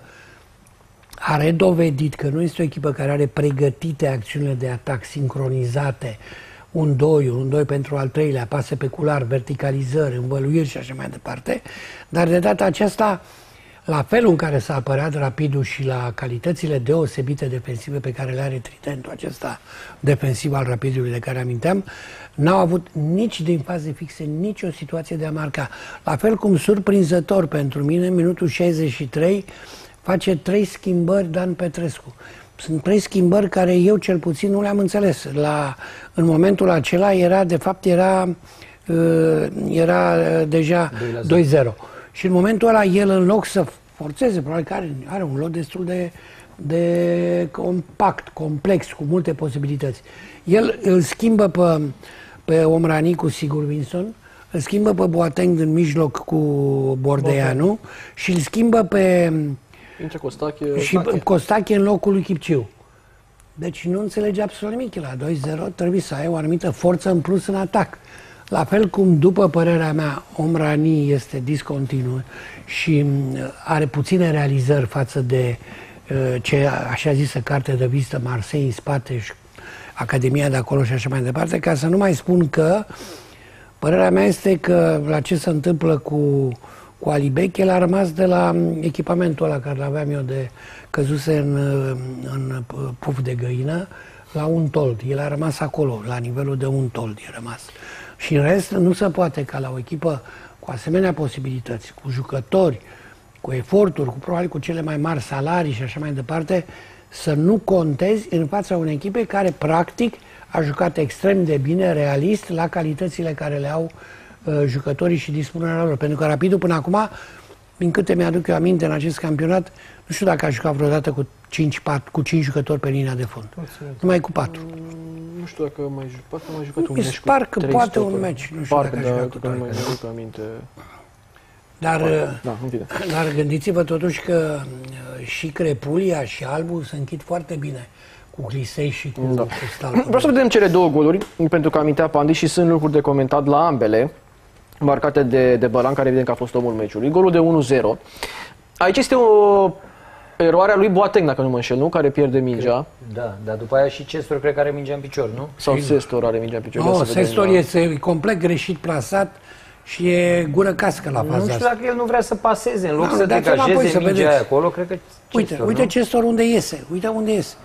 are dovedit că nu este o echipă care are pregătite acțiunile de atac sincronizate, un doi, un doi pentru al treilea, pase pe cular, verticalizări, învăluiri și așa mai departe, dar de data aceasta, la felul în care s-a apărat Rapidul și la calitățile deosebite defensive pe care le are tritentul acesta defensiv al Rapidului de care aminteam, n-au avut nici din faze fixe nicio situație de a marca. La fel cum surprinzător pentru mine, în minutul șaizeci și trei face trei schimbări Dan Petrescu. Sunt trei schimbări care eu cel puțin nu le-am înțeles. La, în momentul acela era, de fapt, era, era deja doi la zero. Și în momentul ăla el, în loc să forțeze, probabil că are, are un lot destul de, de compact, complex, cu multe posibilități. El îl schimbă pe, pe Omrani cu Sigur Vinson, îl schimbă pe Boateng din mijloc cu Bordeanu și îl schimbă pe... Costache, și Costache în locul lui Chipciu. Deci nu înțelege absolut nimic. La doi zero trebuie să ai o anumită forță în plus în atac. La fel cum, după părerea mea, Omrani este discontinu și are puține realizări față de ce așa zisă carte de vizită Marseille în spate și Academia de acolo și așa mai departe, ca să nu mai spun că părerea mea este că la ce se întâmplă cu Cu Alibec, el a rămas de la echipamentul ăla care l-aveam eu de căzuse în, în puf de găină la un told. El a rămas acolo, la nivelul de un told e rămas. Și în rest nu se poate ca la o echipă cu asemenea posibilități, cu jucători, cu eforturi, cu probabil cu cele mai mari salarii și așa mai departe, să nu contezi în fața unei echipe care practic a jucat extrem de bine, realist, la calitățile care le au uh, jucătorii și dispunerea lor. Pentru că Rapidul până acum, din câte mi-aduc eu aminte în acest campionat, nu știu dacă a jucat vreodată cu cinci, patru, cu cinci jucători pe linia de fund. Mulțumesc. Numai cu patru. Nu știu dacă mai jucat, mai jucat un meci. Parcă poate un meci, nu știu dacă a jucat cu mai aduc aminte. Dar, da, dar gândiți-vă totuși că și Crepulja și Albu se închid foarte bine cu Clisei și cu, da. cu Stalul. Vreau să vedem cele două goluri, pentru că amintea Pandi și sunt lucruri de comentat la ambele, marcate de, de Bălan, care evident că a fost omul meciului. Golul de unu zero. Aici este o eroare a lui Boateng, dacă nu mă înșel, nu? Care pierde mingea. Da, dar după aia și Cestor cred că are mingea în picior, nu? Sau Cestor are mingea în picior. No, Cestor este complet greșit plasat. Și e gură cască la faza asta. Nu știu dacă el nu vrea să paseze, în loc să decajeze mingea aia acolo, cred că Cestor, uite, uite Cestor unde iese, uite unde iese.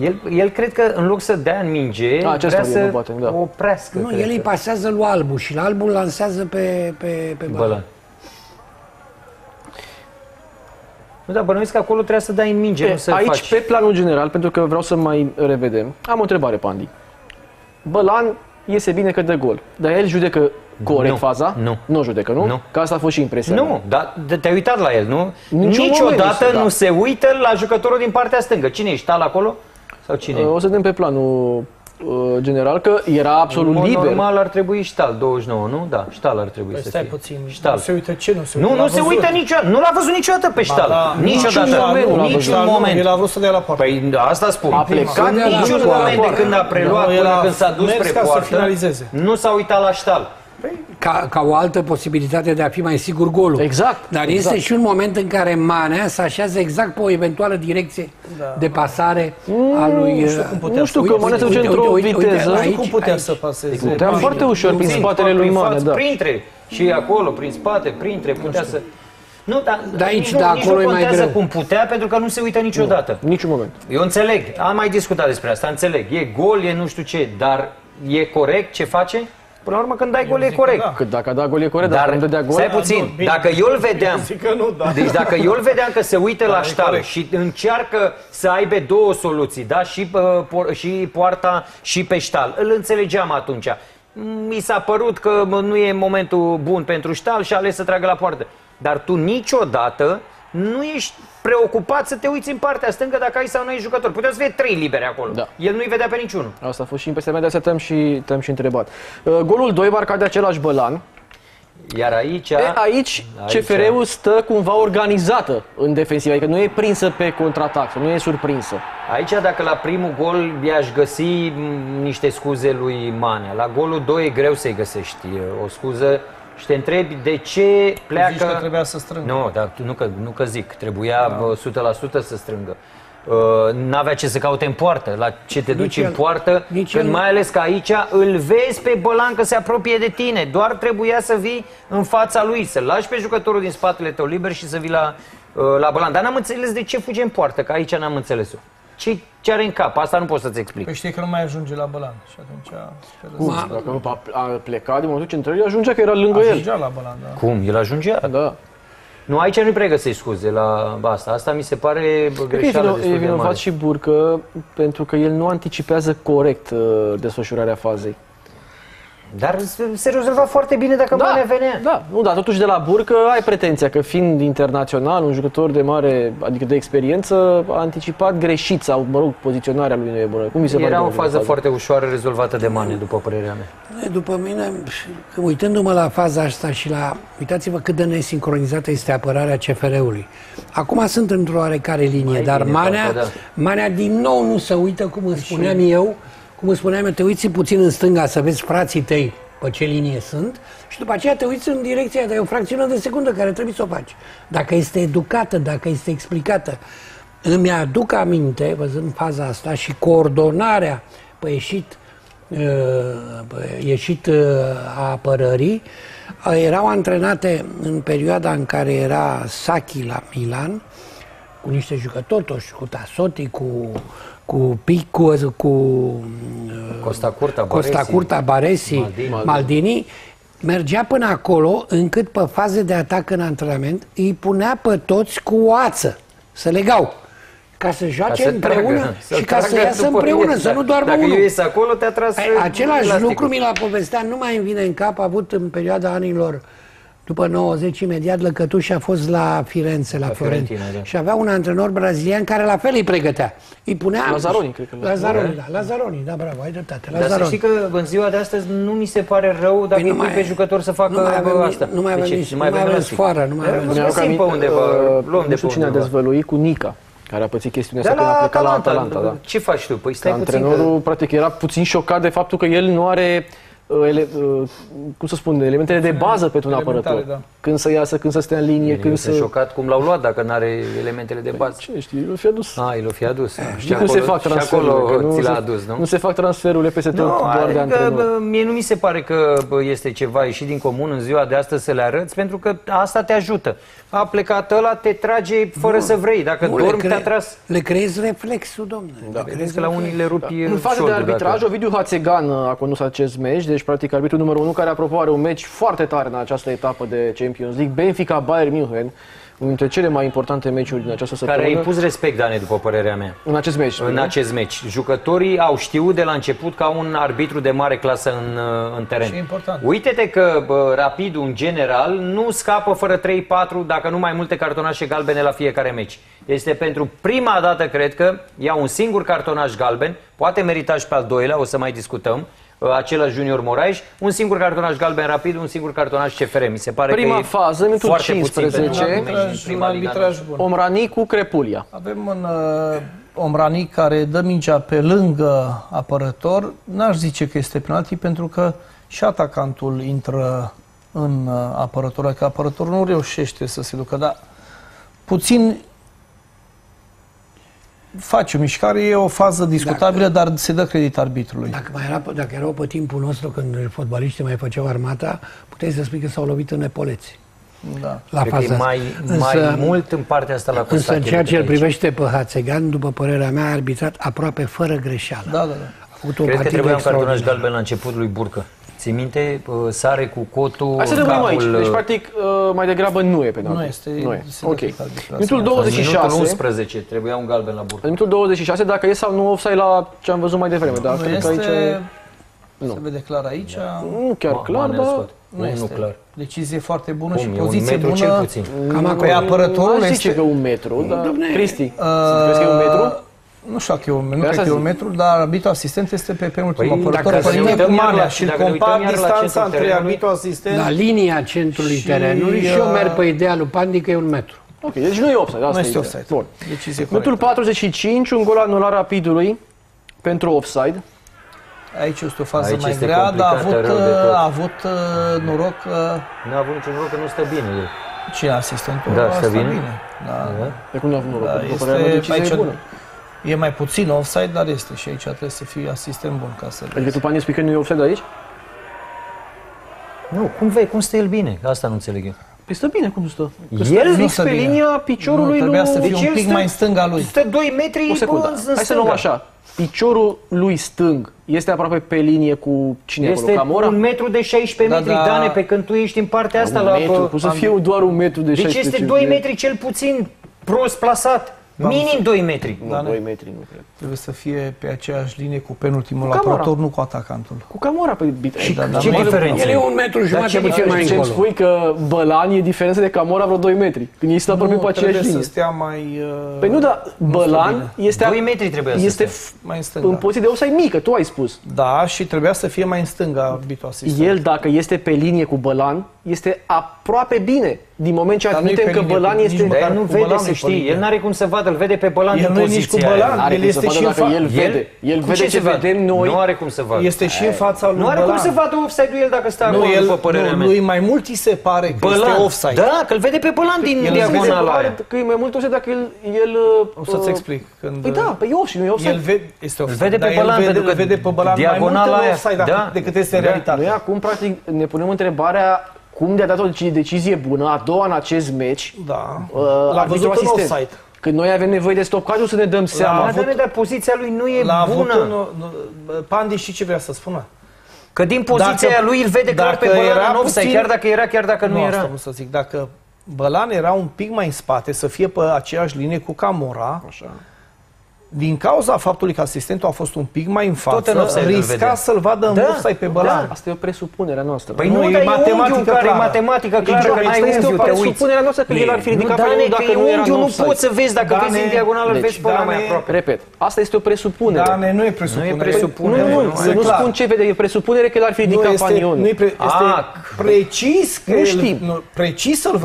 El, el cred că în loc să dea în minge, da, vrea să Boateng, da. oprească. Nu, el îi pasează lui Albu și Albu lansează pe, pe, pe Bălan. Nu, dar bănuiesc că acolo trebuie să dai în minge, pe, nu să aici, faci. Pe planul general, pentru că vreau să mai revedem, am o întrebare, Pandi. Bălan iese bine că dă gol, dar el judecă corect faza? Nu. Nu judecă, nu? nu? Că asta a fost și impresia. Nu, dar te-ai uitat la el, nu? Niciun Niciodată nu, nu se uită la jucătorul din partea stângă. Cine e? Ștal acolo? Sau cine e? O să vedem pe planul uh, general că era absolut liber. Normal ar trebui Ștal, douăzeci și nouă, nu? Da, Ștal ar trebui păi să stai fie. puțin, Ștal. Nu se uită ce nu se uită? Nu, nu se uită niciodată. Nu l-a văzut niciodată pe Ștal. La... Niciodată. Niciun moment. El a vrut să dea la poartă. Păi asta spun. A plecat niciun moment de când a preluat până când s-a dus spre poartă. Nu s-a uitat la Ștal. Ca, ca o altă posibilitate de a fi mai sigur golul. Exact. Dar exact. este și un moment în care Manea se așează exact pe o eventuală direcție da. de pasare mm, a lui... Nu știu cum putea, nu știu că Manea se duce într-o viteză. Nu știu cum putea aici, să paseze. Putea aici, foarte ușor nu, prin zi, spatele lui Manea. Da. Printre și acolo, prin spate, printre, putea să... Nu, dar da aici, nici, da, nici acolo nu contează cum putea, pentru că nu se uită niciodată. Nu, niciun moment. Eu înțeleg, am mai discutat despre asta, înțeleg. E gol, e nu știu ce, dar e corect ce face? Până la urmă, când dai gol, e corect. Că da. Dacă a dat gol, e corect, dar nu dea gol. Stai puțin, nu, dacă eu îl vedeam, nu, da. deci dacă eu îl vedeam că se uită da, la Ștal și încearcă să aibă două soluții, da? și, uh, și poarta și pe Ștal, îl înțelegeam atunci. Mi s-a părut că nu e momentul bun pentru Ștal și a ales să tragă la poartă. Dar tu niciodată nu ești preocupat să te uiți în partea stângă dacă ai sau nu ai jucători. Puteau să fie trei libere acolo. Da. El nu-i vedea pe niciunul. Asta a fost și impresia mea, de aceea te-am și, te-am și întrebat. Uh, golul doi, marcat de același Bălan. Iar aici... E, aici, aici C F R-ul stă cumva organizată în defensivă, adică nu e prinsă pe contraatac, nu e surprinsă. Aici, dacă la primul gol i-aș găsi niște scuze lui Manea, la golul doi e greu să-i găsești o scuză. Și te întrebi de ce pleacă... Zici că trebuia să strângă. Nu, dar nu că, nu că zic. Trebuia da. o sută la sută să strângă. Uh, N-avea ce să caute în poartă. La ce te duci nici în poartă, nici când el... mai ales că aici îl vezi pe Bălan că se apropie de tine. Doar trebuia să vii în fața lui, să lași pe jucătorul din spatele tău liber și să vii la, uh, la Bălan. Dar n-am înțeles de ce fuge în poartă, că aici n-am înțeles-o. Ce, ce are în cap? Asta nu pot să-ți explic. Păi știi că nu mai ajunge la Bălan și atunci... Cum? Dacă a plecat din momentul centrării, ajungea că era lângă ajungea el. Ajungea la Bălan, da. Cum? El ajungea? Da. Nu, aici nu-i prea găsești scuze la asta. Asta mi se pare greșeală destul de mare. E vinovat și Burcă, pentru că el nu anticipează corect uh, desfășurarea fazei. Dar se rezolva foarte bine dacă da, Manea venea. Da, nu, dar totuși de la Burcă ai pretenția că fiind internațional, un jucător de mare, adică de experiență, a anticipat greșit sau, mă rog, poziționarea lui nu e bună. Cum mi se pare? Era o fază foarte ușoară rezolvată de Manea, după părerea mea. După mine, uitându-mă la faza asta și la... Uitați-vă cât de nesincronizată este apărarea C F R-ului. Acum sunt într-o oarecare linie, mai dar Manea, da. Manea din nou nu se uită, cum îmi spuneam și... eu, Cum îmi spuneam, te uiți puțin în stânga să vezi frații tăi pe ce linie sunt și după aceea te uiți în direcția ta. E o fracțiune de secundă care trebuie să o faci. Dacă este educată, dacă este explicată. Îmi aduc aminte, văzând faza asta și coordonarea pe ieșit, pe ieșit a apărării, erau antrenate în perioada în care era Sacchi la Milan cu niște jucători toți, cu Tasoti, cu, cu Picu, cu Costa Curta, Baresi, Maldini. Maldini. Maldini, mergea până acolo încât pe fază de atac în antrenament îi punea pe toți cu oață, să legau. Ca să joace ca să împreună tragă, și ca să iasă împreună, să nu doarmă unul. Dacă ești acolo, te-a tras același plasticul. Lucru mi l-a povestea, nu mai îmi vine în cap, a avut în perioada anilor după nouăzeci, imediat Lăcătuș a fost la Firenze, la, la Florenț. Da. Și avea un antrenor brazilian care la fel îi pregătea. Îi punea... Lazaroni, cred că... Lazaroni, da, Lazaroni, da, bravo, ai dreptate. Lazaroni. Dar să știi că în ziua de astăzi nu mi se pare rău dacă îi pui pe jucători să facă asta. Nu mai avem nici, nu mai avem sfoară, nu mai avem... Nu găsim pe undeva, luăm de pe undeva. Dezvălui cu Nica, care a pățit chestiunea asta când a plecat la Atalanta. Ce faci tu? Păi stai puțin că... Antrenorul, practic, era puțin șocat de faptul că el nu are, ele, cum să spun, elementele de bază pentru un apărător. Da. Când să iasă, când să stea în linie, când să... șocat cum l-au luat dacă nu are elementele de bază. Ce știi, l-o fi adus. A, l-o fi adus. Și acolo, se fac și acolo nu ți l-a adus, nu? Nu se fac transferurile peste tot doar adică de antrenor. Mie nu mi se pare că este ceva ieșit din comun în ziua de astăzi să le arăți, pentru că asta te ajută. A plecat ăla, te trage fără nu, să vrei. Dacă dormi, te-a tras... Le creezi reflexul, domnule. Da, crezi că la unii le rupi. În față de arbitraj, Ovidiu Hațegan a condus acest meci, deci practic arbitrul numărul unu, care apropo are un meci foarte tare în această etapă de Champions League, Benfica-Bayern München, unul dintre cele mai importante meciuri din această săptămână. Care i-a pus respect, Dane, după părerea mea. În acest meci. În acest meci. Jucătorii au știut de la început ca un arbitru de mare clasă în, în teren. Și important. Uite-te că bă, Rapidul, în general, nu scapă fără trei patru, dacă nu mai multe cartonașe galbene la fiecare meci. Este pentru prima dată, cred că, ia un singur cartonaș galben, poate merita și pe al doilea, o să mai discutăm, același Junior Moraes, un singur cartonaș galben Rapid, un singur cartonaș C F R. Mi se pare prima că fază, minutul cincisprezece, Omrani cu Crepulja. Avem un uh, Omrani care dă mingea pe lângă apărător. N-aș zice că este penalty, pentru că și atacantul intră în uh, apărător, că apărătorul nu reușește să se ducă, dar puțin face o mișcare, e o fază discutabilă, dacă, dar se dă credit arbitrului. Dacă, mai era, dacă erau pe timpul nostru, când fotbaliștii mai făceau armata, puteți să spui că s-au lovit în nepoleți. Da. La faza mai, mai însă, mult în partea asta la Costache. Însă în ceea ce îl privește pe Hațegan, după părerea mea, a arbitrat aproape fără greșeală. Da, da, da. A avut o partidă extraordinară. Cred că trebuia un cartonaș galben la început lui Burcă. Ții minte? Sare cu cotul... Hai să rămânem aici. Deci, practic, mai degrabă nu e penalty. Nu este. Nu e. Ok. Minutul douăzeci și șase... Minutul unsprezece. Trebuia un galben la Burcă. Minutul douăzeci și șase, dacă e sau nu offside la ce am văzut mai devreme. Dar nu este... Aici... Nu. Se vede clar aici. Nu chiar Ma, clar, dar... Nu este. Nu clar. Decizie foarte bună. Cum? Și poziție bună. Cel puțin. Cam acolo apărătorul este... Nu zice că un metru, dar... Cristi, crezi că e un metru? Nu știu că e un, nu cred că e un metru, dar arbitru asistent este pe penultimul apărător. Păi, dacă uităm marea și compar distanța între arbitru asistent... La linia centrului terenului și eu merg pe ideea lui Pandi că e un metru. Ok, deci nu e offside. Nu este offside. Bun. Minutul patruzeci și cinci, un gol anulat Rapidului pentru offside. Aici este o fază mai grea, dar a avut noroc... Nu a avut niciun noroc că nu stă bine el. Ce asistentul? Da, stă bine. De cum nu a avut noroc? După părerea mea, decizie bună. E mai puțin offside, dar este și aici trebuie să fii asistent bun ca să... Adică tu, Pani, spui că nu e offside aici? Nu, cum vei, cum stă el bine? Asta nu înțeleg eu. Păi stă bine, cum stă? Că el stă fix pe bine. Linia piciorului nu, lui... Nu, să fie deci un pic stă, mai în stânga lui. Stă doi metri în stânga. Hai să luăm așa. Piciorul lui stâng este aproape pe linie cu cine este acolo? Camora? Este un metru de șaisprezece metri, da, da. Dane, pe când tu ești în partea asta un la... Metru, apă, cum să fie doar un metru de șaisprezece metri. Deci este doi metri cel puțin prost plasat. Minim doi metri. Nu, da, doi metri nu cred. Trebuie să fie pe aceeași linie cu penultimul cu apărător, nu cu atacantul. Cu Camora pe bit. Și da, ce diferență? El e un metru jumătate puțin mai încolo. Ce spui că Bălan e diferență de Camora vreo doi metri. Când ei stă aproape pe aceeași linie. Să stea mai uh, Păi nu, dar Bălan este doi metri trebuie să este mai în stânga. În poziție de offside mică, tu ai spus. Da, și trebuia să fie mai în stânga arbitru asistent. El dacă este pe linie cu Bălan, este aproape bine. Din moment ce admitem că Bălan este... Dar nu vede, să știi. El n-are cum să vadă, îl vede pe Bălan din poziția aia. El este și în fața... El vede. El vede ce vedem noi. Nu are cum să vadă. Este și în fața lui Bălan. Nu are cum să vadă offside-ul el dacă stă acolo, după părerea mea. Lui mai mult îi se pare că este offside. Da, că îl vede pe Bălan din diagonala aia. Că e mai mult offside dacă el... O să-ți explic. Păi da, pe eu și nu e offside. Îl vede pe Bălan pentru că vede pe Bălan mai mult în offside decât este în realitate. Noi acum, practic, ne punem întrebarea cum de-a dat o decizie bună, a doua în acest meci, da. uh, L-a văzut în offside. Când noi avem nevoie de stopcajul să ne dăm seama. Avut... Dar poziția lui nu e bună. Unul... Pandi și ce vrea să spună? Că din poziția dacă, lui îl vede clar pe Bălan în offside, chiar dacă era, chiar dacă nu, nu era. Asta să zic. Dacă Bălan era un pic mai în spate, să fie pe aceeași linie cu Camora, așa. Din cauza faptului că asistentul a fost un pic mai în față, risca să-l vadă în offside pe Bălan. Asta e o presupunere a noastră. Păi nu, e matematică clară, că n-ai unghiul, te uiți. Presupunerea noastră că el ar fi ridicat pe unul dacă nu era în offside. Nu poți să vezi, dacă vezi în diagonală, vezi pe ăla mai aproape. Repet, asta este o presupunere. Dane, nu e presupunere. Nu, nu, nu spun ce vede, e presupunere că el ar fi ridicat panionul. Este precis că precis îl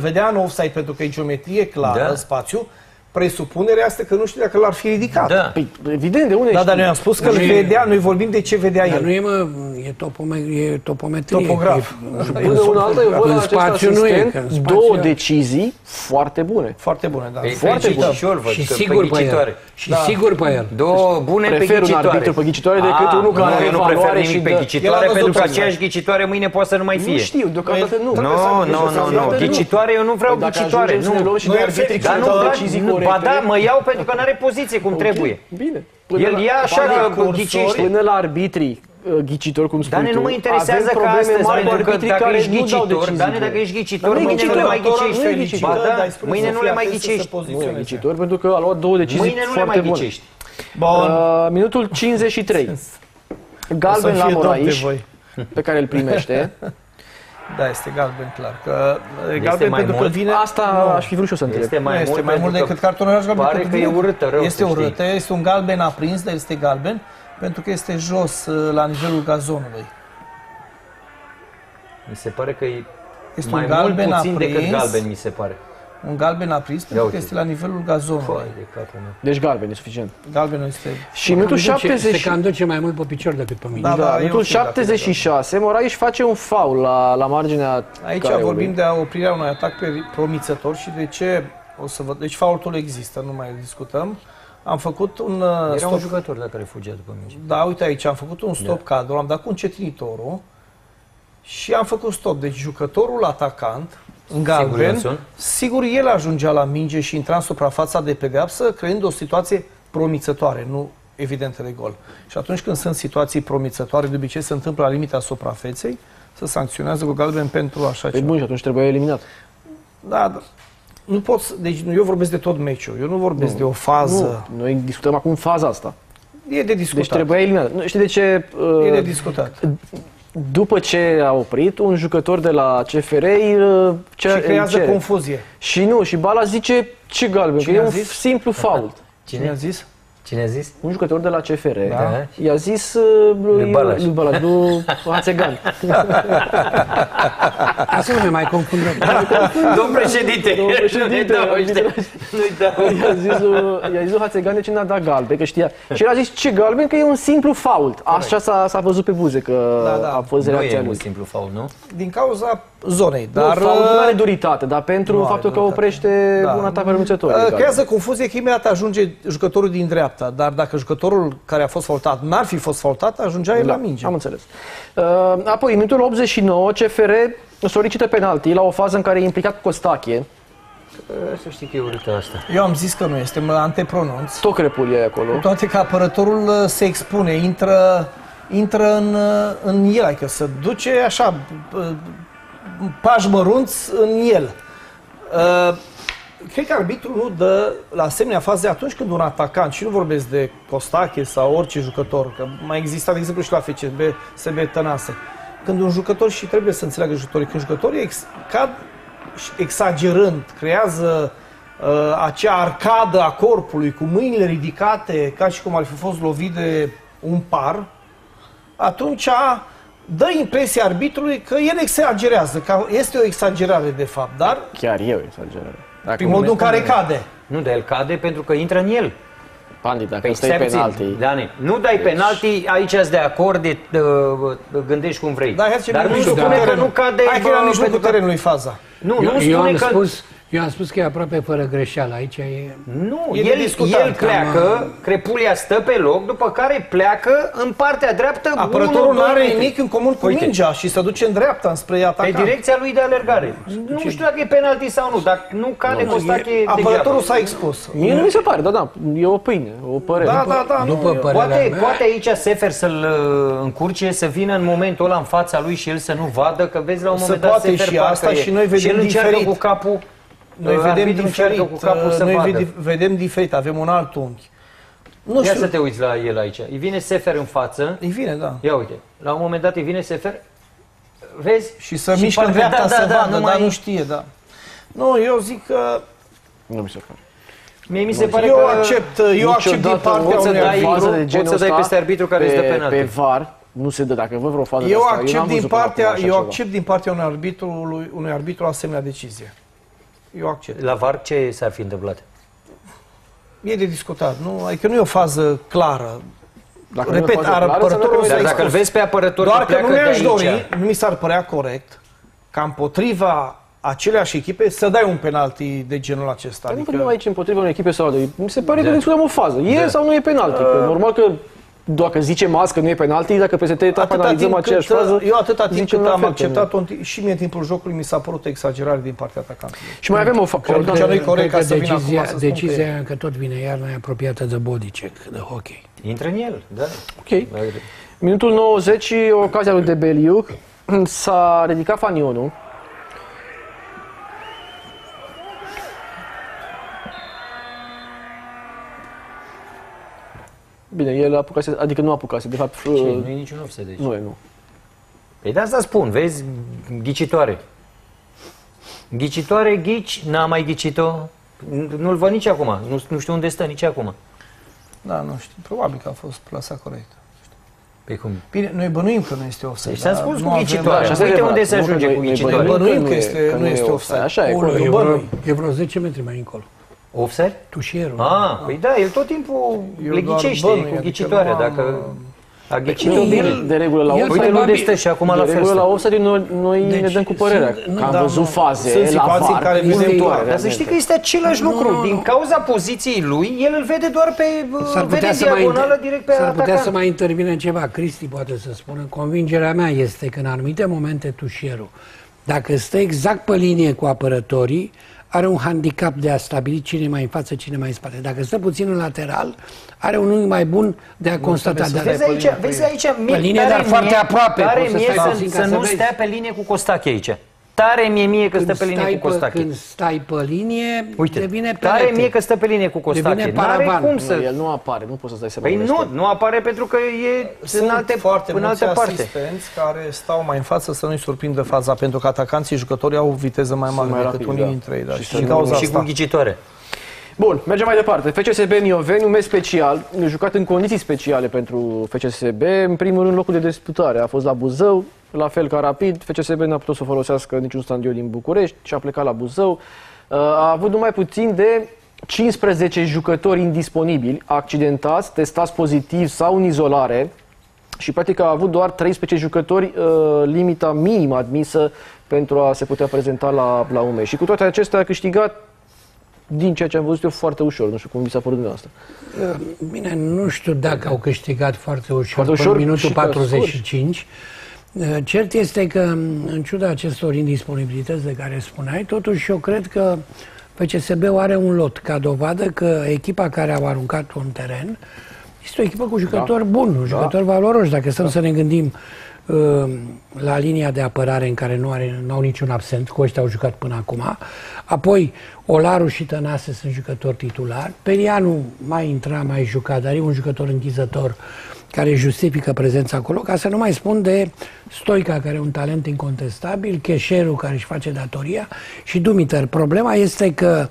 vedea în offside, pentru că e geometrie clară, spațiu. Presupunerea asta că nu știu dacă l-ar fi ridicat. Da. Păi, evident, de unde da, dar noi am spus că îl vedea, noi vorbim de ce vedea el. Dar nu e, mă, e, topome, e topometrie. Topograf. E, e, una alta, eu văd la acest asistent două decizii foarte bune. Foarte bune, da. Păi, foarte bune. Și, văd, și sigur pe el. Și da. Sigur pe el. Două bune pe ghicitoare. Prefer un arbitru pe ghicitoare decât unul care are valoare. Nu prefer nimic pe ghicitoare, pentru că aceeași ghicitoare mâine poate să nu mai fie. Nu știu, deocamdată nu. Nu, nu, nu. Ghicitoare, eu nu vreau ghicitoare. Dar nu ba da, mă iau pentru că n-are poziție cum okay. trebuie. Bine. Până el ia așa că ghicește. Până la arbitrii ghicitori, cum spui Dane, tu, nu mă interesează că astăzi, pentru că dacă ești ghicitor, Dane, dacă ești ghicitor, mâine nu le mai ghicești. Ba da, mâine nu le mai ghicești. Nu e ghicitor, pentru că a luat două decizii foarte bune. Minutul cincizeci și trei. Galben la Moraiș, pe care îl primește. Da, este galben, clar. Că este galben mai pentru mult? Că vine... Asta nu. Aș fi vrut și eu să întreb. Este mai, este mult, mai mult decât cartonaș galben. Pare că e urâtă, rău, este urâtă, este un galben aprins, dar este galben pentru că este jos la nivelul gazonului. Mi se pare că e este mai un galben mult puțin aprins, decât galben, mi se pare. Un galben aprins pentru că este la nivelul gazonului. Deci galben e suficient. Galben este... Și minutul șaptezeci... Se cam duce mai mult pe picior decât pe mine. Da, da, minutul șaptezeci și șase, Moraiș face un foul la, la marginea... Aici vorbim de oprirea unui atac promițător și de ce o să vă... Deci foul-ul există, nu mai discutăm. Am făcut un... Era stop... un jucător la care fugea după mine. Da, uite aici, am făcut un stop da. Cadru, am dat cu încetinitorul și am făcut stop. Deci jucătorul atacant... În galben, sigur, el ajungea la minge și intra în suprafața de pedeapsă, creând o situație promițătoare, nu evident de gol. Și atunci când sunt situații promițătoare, de obicei se întâmplă la limita suprafeței, se sancționează cu galben pentru așa ceva. E bun, și atunci trebuie eliminat. Da, da. Nu pot, deci eu vorbesc de tot meciul, eu nu vorbesc nu, de o fază. Nu. Noi discutăm acum faza asta. E de discutat. Deci trebuie eliminat. Știi de ce? Uh... E de discutat. După ce a oprit, un jucător de la C F R ce, și creează confuzie. Și nu, și Bala zice ce galben, că e un zis? Simplu fault. Cine, Cine a zis? Cine a zis? Un jucător de la C F R, da. I-a zis lui Balaj, lui Hațegan. Asta nu ne mai confundăm. Domn președinte, Domn președinte, i-a zis lui Hațegan de ce n-a dat galben, că știa. Și el a zis ce galben, că e un simplu fault. Așa s-a văzut pe buze, că da, da. A fost reacția lui. Nu e un simplu fault, nu? Din cauza zonei, dar... Nu, fault nu are duritate, dar pentru faptul că oprește un atac permițător. Creează confuzie că imediat ajunge jucătorul din dreapta. Dar dacă jucătorul care a fost faultat n-ar fi fost faultat, ajungea el da, la minge. Am înțeles. Apoi, în minutul optzeci și nouă, C F R solicită penalti la o fază în care e implicat Costache. Să știi că e urâtă asta. Eu am zis că nu este, mă antepronunț. Tot Crepulja e acolo. Cu toate că apărătorul se expune, intră, intră în, în el, adică se duce așa, pași mărunți în el. Cred că arbitrul nu dă la asemenea faze atunci când un atacant, și nu vorbesc de Costache sau orice jucător, că mai există, de exemplu, și la F C S B, S B Tănase, când un jucător, și trebuie să înțeleagă jucătorii, când jucătorii ex, cad exagerând, creează uh, acea arcadă a corpului cu mâinile ridicate, ca și cum ar fi fost lovit de un par, atunci dă impresia arbitrului că el exagerează, că este o exagerare de fapt, dar... Chiar eu exagerare. Dacă prin modul în care cade. Nu, dar el cade pentru că intră în el. Pandi, dacă îți dai penalti... Dane, nu dai deci... penalti, aici îți de acord, de, de, de, gândești cum vrei. Da, dar nu spune că nu cade... Hai că era nici nu cu terenului faza. Nu, eu, nu spune eu am că... spus Eu am spus că e aproape fără greșeală. Aici e... Nu, e el, el pleacă, Crepulja stă pe loc, după care pleacă în partea dreaptă. Apărătorul nu are nimic în comun cu Uite. mingea și se duce în dreapta spre atacant. Pe direcția lui de alergare. Nu, nu știu dacă e penalti sau nu, dar nu cade Costache e... Apărătorul s-a expus. Mie nu mi se pare, da, da, e o pâine, o părere. Da, da, da, după, după poate, poate aici Sefer să-l încurce, să vină în momentul ăla în fața lui și el să nu vadă, că vezi la un moment dat Sefer parcă e. Și el încearcă cu capul. Noi vedem diferit, cu capul să noi vedem diferit, avem un alt unghi. Nu Ia știu. să te uiți la el aici. Îi vine Sefer în față. Îi vine, da. Ia uite, la un moment dat îi vine Sefer, vezi? Și să și mișcă în dreapta, da, să da, vadă, da, dar nu știe, da. Nu, eu zic că... Nu mi se pare. Mie mi se nu, pare eu că... Accept, eu accept din partea unei fază de genul ăsta, să dai peste arbitru care pe, îți dă penalti. Pe var, nu se dă, dacă vă vreo fază de asta. Eu accept din partea, eu accept din partea unui arbitru, unui arbitru asemenea decizie. Eu accept. La var ce s-ar fi întâmplat? E de discutat, nu? Adică nu e o fază clară. Dacă Repet, apărătorul s-a expus. Dacă îl vezi pe apărător, doar că nu mi-aș dori, nu mi s-ar părea corect ca împotriva aceleași echipe să dai un penalti de genul acesta. Adică... Nu vorbim aici împotriva unei echipe sau altă. Mi se pare da. că discutăm o fază. E da. sau nu e penalti? Că normal că dacă zicem azi că nu e penalti, dacă P S T etapă analizăm aceeași fază... Eu atâta timp cât am acceptat și mie în timpul jocului mi s-a părut o exagerare din partea atacantului. Și mai avem o faptă. Decizia aia că tot vine iarna e apropiată de body check, de hockey. Intră în el, da. Ok. Minutul nouăzeci, ocazia lui Debeliuc, s-a ridicat Fanionu. Bine, el apucase, adică nu apucase, de fapt... Ce, uh, nu e niciun offset aici. Nu e, nu. Păi de asta spun, vezi, ghicitoare. Ghicitoare, ghici, n-a mai ghicit-o. Nu-l văd nici acum, nu, nu știu unde stă nici acum. Da, nu știu, probabil că a fost plasat corect. Păi cum? Bine, noi bănuim că nu este offset. Deci s-a spus cu ghicitoare, uite unde se ajunge cu ghicitoare. Bănuim că nu este offset. Așa e, e vreo zece metri mai încolo. Offside? Tușierul. Ah, păi da, el tot timpul eu le ghicește bănuie, cu ghicitoarea, adică dacă a ghicit-o bine. De regulă la offside, nu destă și acum la fel. la offside, noi, noi deci, ne dăm cu părerea, sunt, că am da, văzut faze la var. Care vizem doar. Dar să știi că este același nu, lucru. Nu, nu. Din cauza poziției lui, el îl vede doar pe vede diagonală direct pe atacant. S-ar putea să mai intervine ceva. Cristi poate să spună. Convingerea mea este că în anumite momente tușierul, dacă stă exact pe linie cu apărătorii, are un handicap de a stabili cine e mai în față, cine mai în spate. Dacă stă puțin în lateral, are un unghi mai bun de a nu constata. Să vezi aici, pe vezi aici, pe linie, dar foarte aproape. Tare mie să, să, să nu stea pe linie cu Costache aici. Tare mie mie că stă pe linie cu Costache. Când stai pe linie, Uite, devine pelete. Tare mie că stă pe linie cu Costache. N-are cum să... Nu, el nu apare, nu poți să stai seama. Păi nu, nu apare pentru că e Sunt în alte, foarte în alte parte. Asistenți care stau mai în față să nu-i surprindă faza, pentru că atacanții jucătorii au viteză mai mare mai decât rapid, unii da. dintre ei. Da. Și, și, și, cauza și asta. cu ghicitoare. Bun, mergem mai departe. F C S B Mioveni, un meci special, jucat în condiții speciale pentru F C S B. În primul rând, locul de disputare a fost la Buzău, la fel ca Rapid. F C S B n-a putut să folosească niciun stadion din București și a plecat la Buzău. A avut numai puțin de cincisprezece jucători indisponibili, accidentați, testați pozitiv sau în izolare și practic a avut doar treisprezece jucători, limita minimă admisă pentru a se putea prezenta la, la U M E. Și cu toate acestea a câștigat, din ceea ce am văzut eu, foarte ușor. Nu știu cum vi s-a părut dumneavoastră. Bine, nu știu dacă au câștigat foarte ușor, foarte ușor până minutul patruzeci și cinci. Cert este că, în ciuda acestor indisponibilități de care spuneai, totuși eu cred că F C S B-ul are un lot ca dovadă că echipa care a aruncat un teren este o echipă cu jucători da. buni, jucători da. valoroși. Dacă stăm da. să ne gândim la linia de apărare în care nu, are, nu au niciun absent, că ăștia au jucat până acum. Apoi, Olaru și Tănase sunt jucători titulari. Perianu mai intra, mai juca, dar e un jucător închizător care justifică prezența acolo, ca să nu mai spun de Stoica, care e un talent incontestabil, Cheșeru, care își face datoria, și Dumităr. Problema este că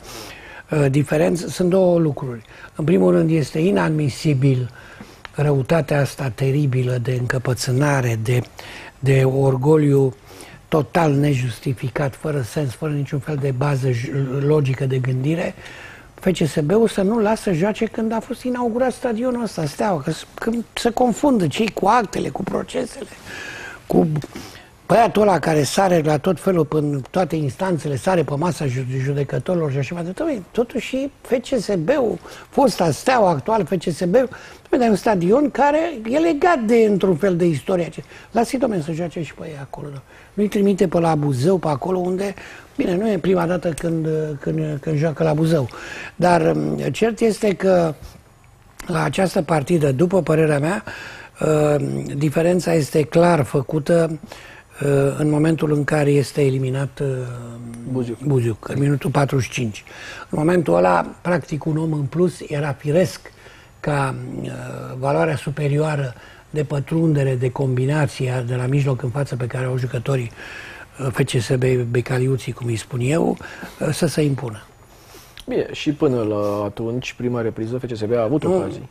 diferență, sunt două lucruri. În primul rând, este inadmisibil răutatea asta teribilă de încăpățânare, de, de orgoliu total nejustificat, fără sens, fără niciun fel de bază logică de gândire, F C S B-ul să nu lasă joace când a fost inaugurat stadionul ăsta, Steaua, că, că se confundă cei cu actele, cu procesele, cu Băiatul ăla care sare la tot felul, în toate instanțele, sare pe masa judecătorilor și așa mai departe. Totuși, F C S B-ul, fosta Steaua, actual F C S B-ul, e un stadion care e legat de, într-un fel, de istoria. Lasă-i, domnule, să joace și pe ei acolo. Nu-i trimite pe la Buzău, pe acolo unde... Bine, nu e prima dată când, când, când joacă la Buzău. Dar cert este că la această partidă, după părerea mea, diferența este clar făcută în momentul în care este eliminat Buziuc. Buziuc, în minutul patruzeci și cinci. În momentul ăla, practic, un om în plus era firesc ca valoarea superioară de pătrundere, de combinație de la mijloc în față pe care au jucătorii F C S B, becaliuții, cum îi spun eu, să se impună. Bine, și până la atunci, prima repriză, F C S B a avut ocazii.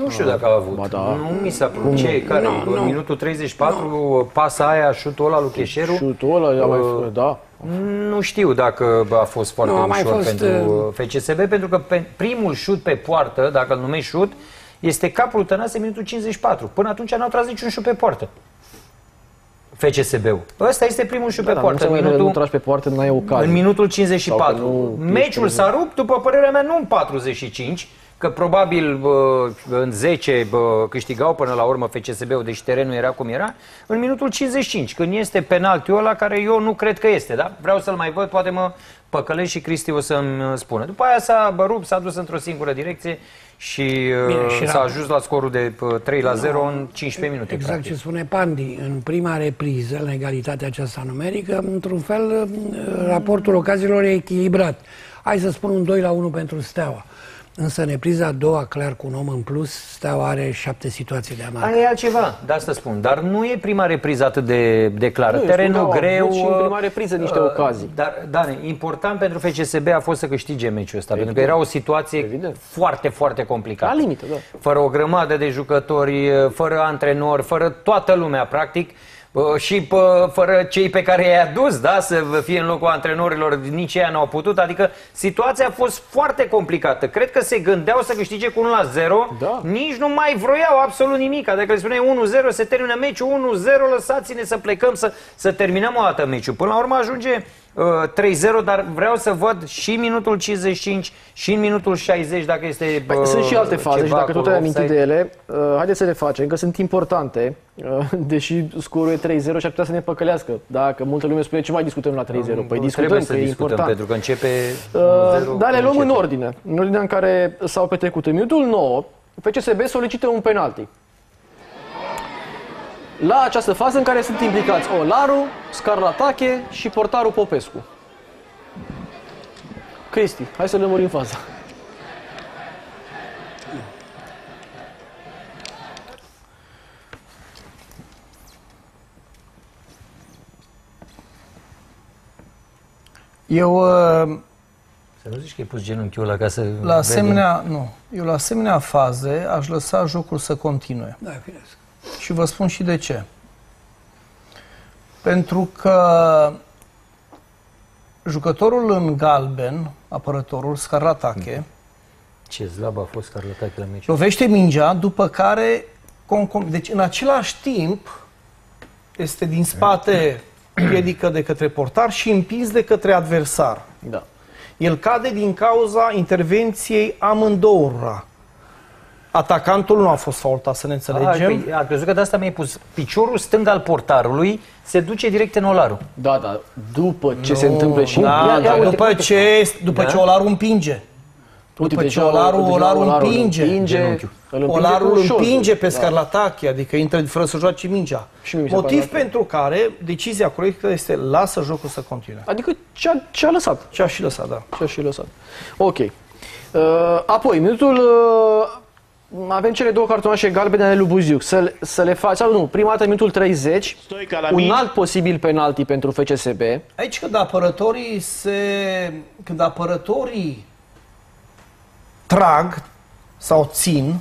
Nu știu dacă a avut. Da. Nu mi s-a părut. Ce, care? No, no. Minutul treizeci și patru, no. Pasa aia, șutul ăla lui Cheșeru. Șutul ăla, uh, mai fără, da. Nu știu dacă a fost foarte no, ușor fost, pentru F C S B, pentru că pe primul șut pe poartă, dacă îl numești șut, este capul Tănase, minutul cincizeci și patru. Până atunci n-au tras niciun șut pe poartă. F C S B-ul. Ăsta este primul șut da, pe poartă. Minutul... Nu tragi pe poartă, n-ai ocazie. În minutul cincizeci și patru. Meciul s-a rupt, după părerea mea, nu în patruzeci și cinci, că probabil în zece câștigau până la urmă F C S B-ul, deci terenul era cum era, în minutul cincizeci și cinci, când este penaltiul ăla, care eu nu cred că este, da? Vreau să-l mai văd, poate mă păcălesc și Cristi o să-mi spună. După aia s-a rupt, s-a dus într-o singură direcție și s-a ajuns la scorul de trei la zero în cincisprezece minute. Exact practic. Ce spune Pandi, în prima repriză, în egalitatea aceasta numerică, într-un fel, raportul ocaziilor e echilibrat. Hai să spun un doi la unu pentru Steaua. Însă în repriza a doua, clar, cu un om în plus, Steaua are șapte situații de amare. Aia e altceva, de asta spun. Dar nu e prima repriză atât de, de clară. Nu, terenul greu... Și în prima repriză niște uh, ocazii. Dar, Dane, important pentru F C S B a fost să câștige meciul ăsta. Evident. Pentru că era o situație Evident. foarte, foarte complicată. La limită, da. Fără o grămadă de jucători, fără antrenori, fără toată lumea, practic. Și pă, fără cei pe care i-a dus, da, să fie în locul antrenorilor, nici ei n-au putut. Adică situația a fost foarte complicată. Cred că se gândeau să câștige cu unu la zero, da. Nici nu mai vroiau absolut nimic. Adică le spuneai unu zero, se termină meciul, unu zero, lăsați-ne să plecăm, să, să terminăm o dată meciul. Până la urmă ajunge trei zero, dar vreau să văd și în minutul cincizeci și cinci și în minutul șaizeci, dacă este bă, sunt și alte faze și dacă tot ai amintit de ele, uh, haideți să le facem, că sunt importante, uh, deși scorul e trei zero și ar putea să ne păcălească. Dacă multă lume spune ce mai discutăm la trei zero, păi discutăm, trebuie să că discutăm, e important. Pentru că începe... Uh, dar le luăm în ordine, în ordinea în care s-au petrecut. În minutul nouă, F C S B solicită un penalti. La această fază în care sunt implicați Olaru, Scarlatache și portarul Popescu. Cristi, hai să lămurim faza. Eu... Uh, să nu zici că ai pus genunchiul ăla ca să... La asemenea, nu. Eu la asemenea faze aș lăsa jocul să continue. Da, firesc. Și vă spun și de ce. Pentru că jucătorul în galben, apărătorul, Scarlatache... Ce slab a fost Scarlatache la meci. Lovește mingea, după care... Deci, în același timp, este din spate piedică de către portar și împins de către adversar. Da. El cade din cauza intervenției amândouă. Atacantul nu a fost faultat, să ne înțelegem. A, ar crezut că de asta mi-ai pus. Piciorul stâng al portarului se duce direct în Olaru. Da, da. După ce no. se întâmplă și... Da, da, după uite, ce, după da? ce Olaru împinge. Uite, după ce Olaru, Olaru, Olaru, Olaru împinge. împinge Olaru împinge, împinge pe da. Scarlatache, adică intră fără să joace mingea. Și motiv pentru care decizia corectă este lasă jocul să continue. Adică ce-a ce lăsat. Ce-a și lăsat, da. Ce-a și lăsat. Ok. Uh, apoi, minutul... Uh, Avem cele două cartonașe galbene ale lui Buziuc. Să, să le faci, sau nu, prima dată minutul treizeci, un alt posibil penalti pentru F C S B. Aici când apărătorii se... Când apărătorii trag sau țin,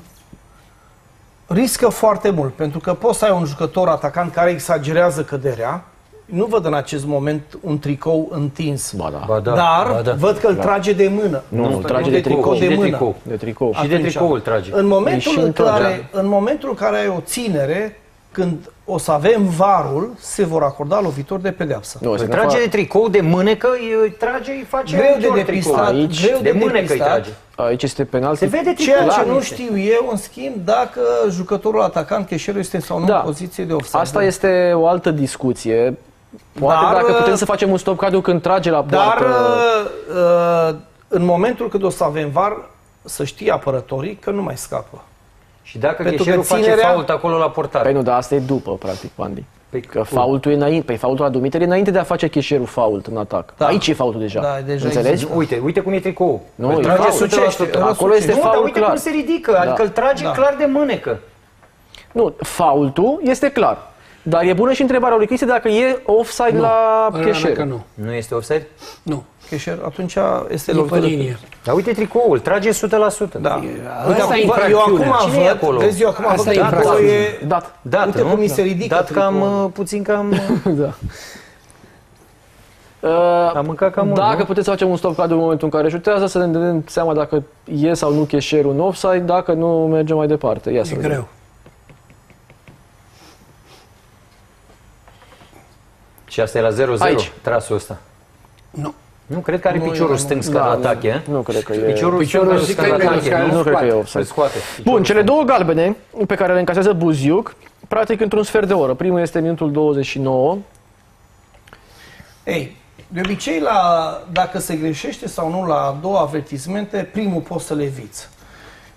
riscă foarte mult. Pentru că poți să ai un jucător atacant care exagerează căderea. Nu văd în acest moment un tricou întins, ba da. Ba da, dar ba da. văd că îl trage de mână. Nu, nu îl trage de tricou. De tricou. De tricou. De tricou. Și de tricou îl trage. În momentul în care, în momentul în care ai o ținere, când o să avem varul, se vor acorda lovitori de pedeapsă. Nu, îi trage de tricou, de mânecă, îi trage, îi face greu de depistat. Greu de mânecă îi trage. Aici este penalti. Se vede tricou. Ceea ce nu știu eu, în schimb, dacă jucătorul atacant, cheșelul, este sau nu în poziție de ofsaid. Asta este o altă discuție. Poate dacă putem să facem un stop cadru când trage la poartă. Dar în momentul când o să avem var, să știe apărătorii că nu mai scapă. Și dacă cheșerul face fault acolo la portare. Păi nu, dar asta e după, practic, Pandi. Că faultul e înainte, păi faultul la Dumitru e înainte de a face cheșerul fault în atac. Da. Aici e faultul deja. Da, deja înțelegi? Uite, uite cum e tricou. Nu, îl trage sucește. Acolo este fault clar. Uite cum se ridică, adică îl trage clar de mânecă. Nu, faultul este clar. Dar e bună și întrebarea lui Cristi dacă e offside la cheșer. Nu, nu este offside? Nu. Cheșer, atunci este lovitură. Dar uite tricoul, trage sută la sută. Da. Asta e infracțiunea. Cine e acolo? Vezi, eu acum văd că acolo e dat. Uite cum mi se ridică tricoul. Dat puțin cam... Dacă puteți să facem un stop cadru în momentul în care șutează, să ne dăm seama dacă e sau nu cheșerul în offside, dacă nu mergem mai departe. E greu. Și asta e la zero zero, trasul ăsta. Nu. Nu, cred că are piciorul stâng scat la atac, e? Nu cred că e. Piciorul stâng la atac, nu cred că e offside. Bun, cele două galbene pe care le încasează Buziuc, practic într-un sfert de oră. Primul este minutul douăzeci și nouă. Ei, de obicei, dacă se greșește sau nu la două avertismente, primul poți să le eviți.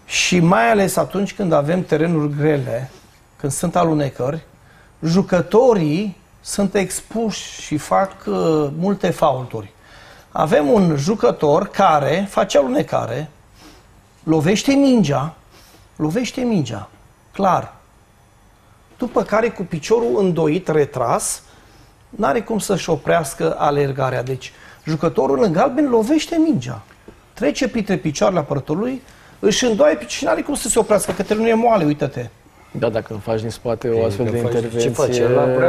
Și mai ales atunci când avem terenuri grele, când sunt alunecări, jucătorii sunt expuși și fac uh, multe faulturi. Avem un jucător care face alunecare, lovește mingea, lovește mingea, clar. După care cu piciorul îndoit, retras, n-are cum să-și oprească alergarea. Deci, jucătorul în galben lovește mingea, trece printre picioarele apărătorului, își îndoaie piciorul și n-are cum să se oprească, că terenul e moale, uite-te. Da, dacă îmi faci din spate o astfel de intervenție... Ce face?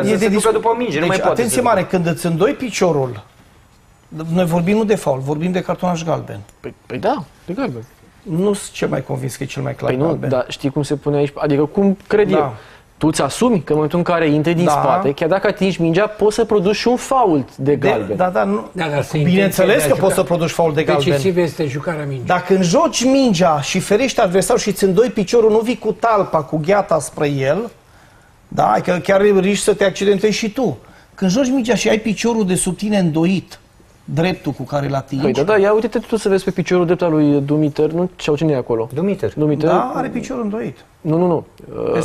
E de ducă după minge, nu mai poate. Atenție mare, când îți îndoi piciorul, noi vorbim nu de faul, vorbim de cartonaș galben. Păi da, de galben. Nu sunt cel mai convins că e cel mai clar galben. Păi nu, dar știi cum se pune aici? Adică cum cred eu? Tu îți asumi că în momentul în care intri din spate, chiar dacă atingi mingea, poți să produci și un fault de galben. Da, da, nu. Bineînțeles că poți să produci fault de galben. Decisiv este jucarea mingii. Dacă înjoci mingea și ferești adversarul și îți îndoi piciorul, nu vii cu talpa, cu gheata spre el, da, că chiar riști să te accidentezi și tu. Când joci mingea și ai piciorul de sub tine îndoit, dreptul cu care îl atingi. Păi, da, da, ia uite-te tu să vezi pe piciorul drept al lui Dumitru, nu? Sau cine e acolo? Dumitru. Da, are piciorul îndoit. Nu, nu, nu.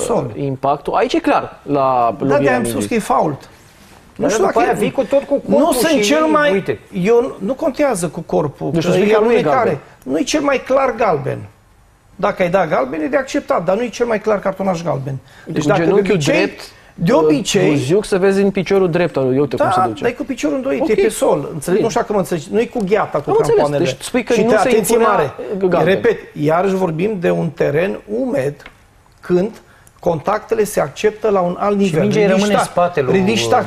Uh, impactul. Aici e clar. La da, de-aia am spus că e fault. Nu știu dacă e... Vii cu tot cu corpul nu sunt și cel mai... Uite. Eu, nu contează cu corpul. Deci e alunecare. Nu e cel mai clar galben. Dacă ai dat galben, e de acceptat. Dar nu e cel mai clar cartonaș galben. Deci, deci dacă genunchiul drept... De obicei... Buziuc să vezi în piciorul drept al lui, uite cum se duce. Da, dar e cu piciorul îndoit, e pe sol, înțelegi? Nu știu dacă mă înțelegi, nu e cu gheata, cu crampoanele. Deci spui că nu se impunea galben. Repet, iarăși vorbim de un teren umed când contactele se acceptă la un alt nivel. Și mingea rămâne în spatele lui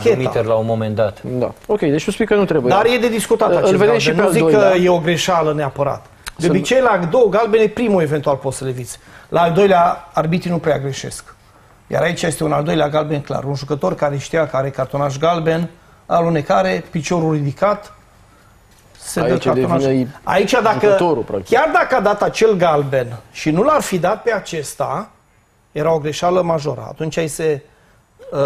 Dumitru la un moment dat. Da, ok, deci tu spui că nu trebuie. Dar e de discutat acest galben, nu zic că e o greșeală neapărat. De obicei, la două galbene, primul eventual poți să le viți. La al doilea, arbitrii nu prea greșesc. Iar aici este un al doilea galben clar. Un jucător care știa că are cartonaș galben, alunecare, piciorul ridicat, se dă cartonaș. Aici, dacă, chiar dacă a dat acel galben și nu l-ar fi dat pe acesta, era o greșeală majoră. Atunci ai se, uh,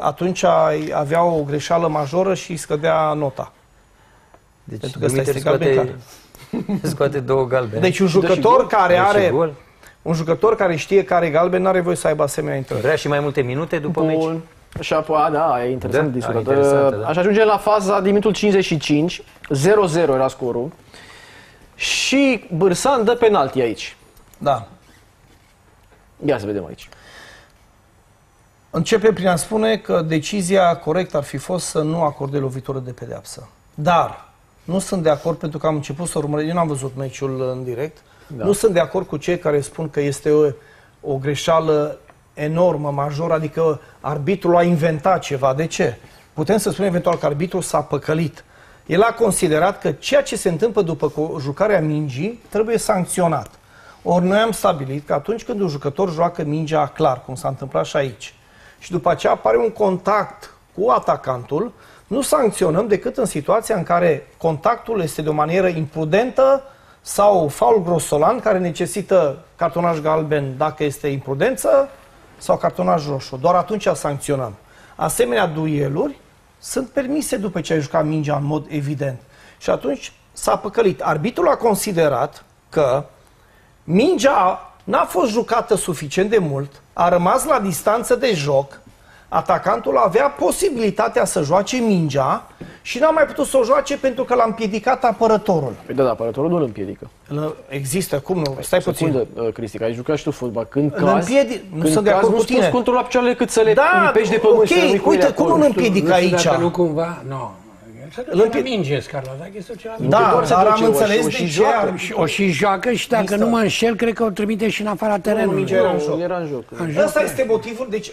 atunci ai avea o greșeală majoră și scădea nota. Deci, pentru că ăsta este galben clar. Scoate două galbene. Deci un jucător care are... Un jucător care știe că are galben n-are voie să aibă asemenea intrări. Vrea și mai multe minute după meci. Bun. Și apoi, da, e interesant de discutat. Aș ajunge la faza din minutul cincizeci și cinci. zero zero era scorul. Și Bârsan dă penalti aici. Da. Ia să vedem aici. Începe prin a spune că decizia corectă ar fi fost să nu acorde lovitură de pedeapsă. Dar nu sunt de acord pentru că am început să urmăresc. Eu n-am văzut meciul în direct. Da. Nu sunt de acord cu cei care spun că este o, o greșeală enormă, majoră, adică arbitrul a inventat ceva. De ce? Putem să spunem eventual că arbitrul s-a păcălit. El a considerat că ceea ce se întâmplă după jucarea mingii trebuie sancționat. Ori noi am stabilit că atunci când un jucător joacă mingea clar, cum s-a întâmplat și aici, și după aceea apare un contact cu atacantul, nu sancționăm decât în situația în care contactul este de o manieră imprudentă sau faul grosolan care necesită cartonaj galben dacă este imprudență sau cartonaj roșu. Doar atunci sancționăm. Asemenea dueluri sunt permise după ce ai jucat mingea în mod evident. Și atunci s-a păcălit. Arbitrul a considerat că mingea n-a fost jucată suficient de mult, a rămas la distanță de joc, atacantul avea posibilitatea să joace mingea și n-a mai putut să o joace pentru că l-a împiedicat apărătorul. Păi da, da, apărătorul nu îl împiedică. Există, cum nu? Păi, stai puțin. Secundă, Cristi, că ai jucat și tu fotbal. Când caz, nu sunt de acord cu tine. Nu controla picioarele cât să le lipești de pământ. Ok, uite, cum nu îl împiedică aici? Nu cumva, nu. Îl minge, da, dar am înțeles de ce o și joacă și dacă nu mă înșel, cred că o trimite și în afara terenului. Nu, era în joc. Asta este motivul, deci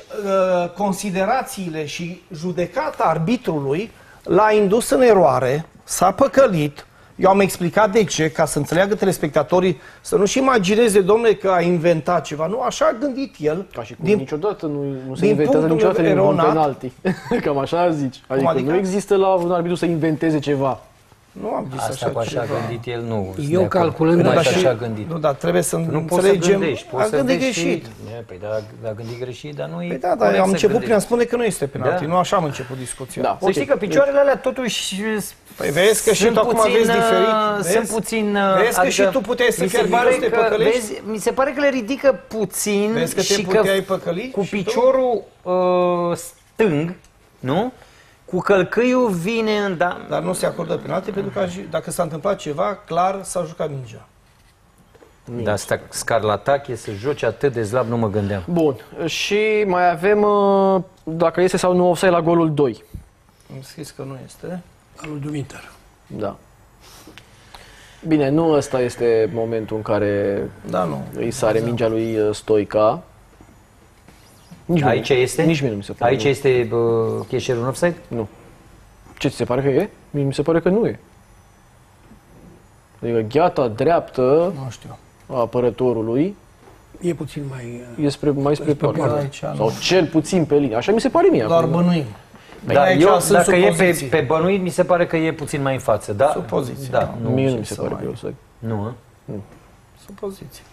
considerațiile și judecata arbitrului l-a indus în eroare, s-a păcălit. Eu am explicat de ce, ca să înțeleagă telespectatorii, să nu-și imagineze, domnule, că a inventat ceva. Nu, așa a gândit el. Ca și cum din, niciodată nu, nu se inventează niciodată un penalti. Cam așa zici. Adică, adică nu există la un arbitru să inventeze ceva. Nu am zis asta așa, așa a gândit el, nu. Eu calculând nu, așa, așa, așa gândit. Nu, dar trebuie să nu înțelegem. A gândit greșit. Păi da, a gândit greșit, dar nu e... Păi da, dar am început prin a spune că nu este penalti. Nu așa am început discuția. Să știi că picioarele alea totuși... Păi vezi că și tu acum vezi diferit. Sunt puțin... Vezi că și tu puteai să fii arbitru, te păcălești? Mi se pare că le ridică puțin. Vezi că te puteai păcăli? Cu piciorul stâng, nu? Cu călcâiul vine în... Da... Dar nu se acordă penalti, pentru că dacă s-a întâmplat ceva, clar s-a jucat mingea. Da, asta scarlatac e să joci atât de slab, nu mă gândeam. Bun, și mai avem dacă este sau nu offside la golul doi. Am scris că nu este. Al lui Dumitru. Da. Bine, nu ăsta este momentul în care da, nu. îi sare da, mingea lui Stoica. Nici aici mie, este? Nici mie nu mi se pare. Aici nu. Este uh, cheșerul în offside? Nu. Ce, ți se pare că e? Mie mi se pare că nu e. Adică gheata dreaptă nu știu. a apărătorului e puțin mai... E spre, mai spre poartă. Sau cel puțin pe linie. Așa mi se pare mie. Doar bănuim. Da, eu, dacă e pe, pe bănuit, mi se pare că e puțin mai în față. Da? Supoziție. Da, nu, mie nu mi se pare că e offside. Nu, nu. Supoziție.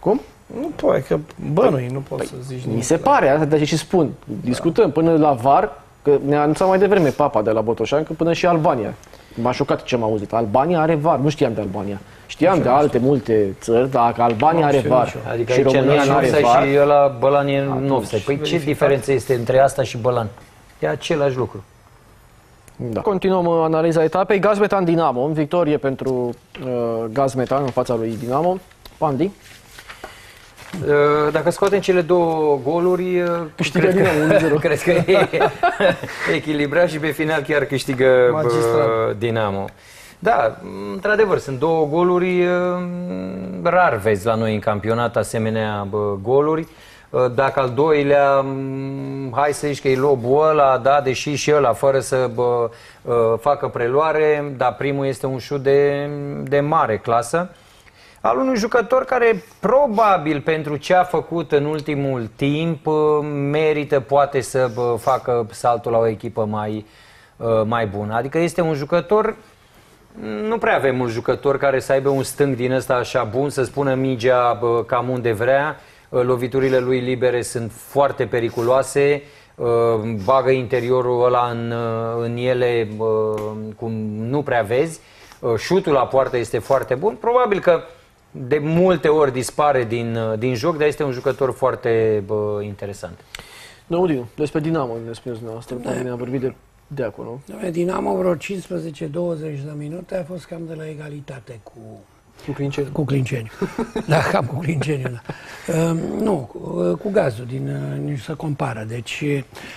Cum? Nu poate, că bănuit, nu poți să zici nimic. Mi se pare, asta de ce și spun. Discutăm până la V A R, că ne-a anunțat mai devreme Papa de la Botoșan, că până și Albania. M-a șocat ce am auzit. Albania are V A R. Nu știam de Albania. Știam de alte multe țări, dacă Albania are V A R și România nu are V A R. Și ăla, Bălan e în offside. Păi ce diferență este între asta și Bălan? E același lucru. Da. Continuăm analiza etapei. Gazmetan-Dinamo. Victorie pentru uh, Gazmetan în fața lui Dinamo. Pandi. Uh, dacă scoatem cele două goluri, uh, câștigă Dinamo. Cred că e echilibrat și pe final chiar câștigă uh, Dinamo. Da, într-adevăr, sunt două goluri. Uh, rar vezi la noi în campionat asemenea uh, goluri. Dacă al doilea, hai să zici că e lobul ăla, da, deși și ăla, fără să bă, facă preluare, dar primul este un șut de, de mare clasă. Al unui jucător care probabil pentru ce a făcut în ultimul timp merită poate să bă, facă saltul la o echipă mai, mai bună. Adică este un jucător... Nu prea avem un jucător care să aibă un stâng din ăsta așa bun, să spună mingea bă, cam unde vrea. Loviturile lui libere sunt foarte periculoase, bagă interiorul ăla în, în ele cum nu prea vezi, șutul la poartă este foarte bun, probabil că de multe ori dispare din, din joc, dar este un jucător foarte bă, interesant. Domnul, despre Dinamo ne spuneți dumneavoastră, ne-am vorbit de, de acolo. Dinamo vreo cincisprezece douăzeci de minute a fost cam de la egalitate cu... Cu Clinceniu. Cu Clinceniu. Da, cam cu Clinceniu, da. Uh, nu, uh, cu Gazul, din, uh, nici să compară. Deci,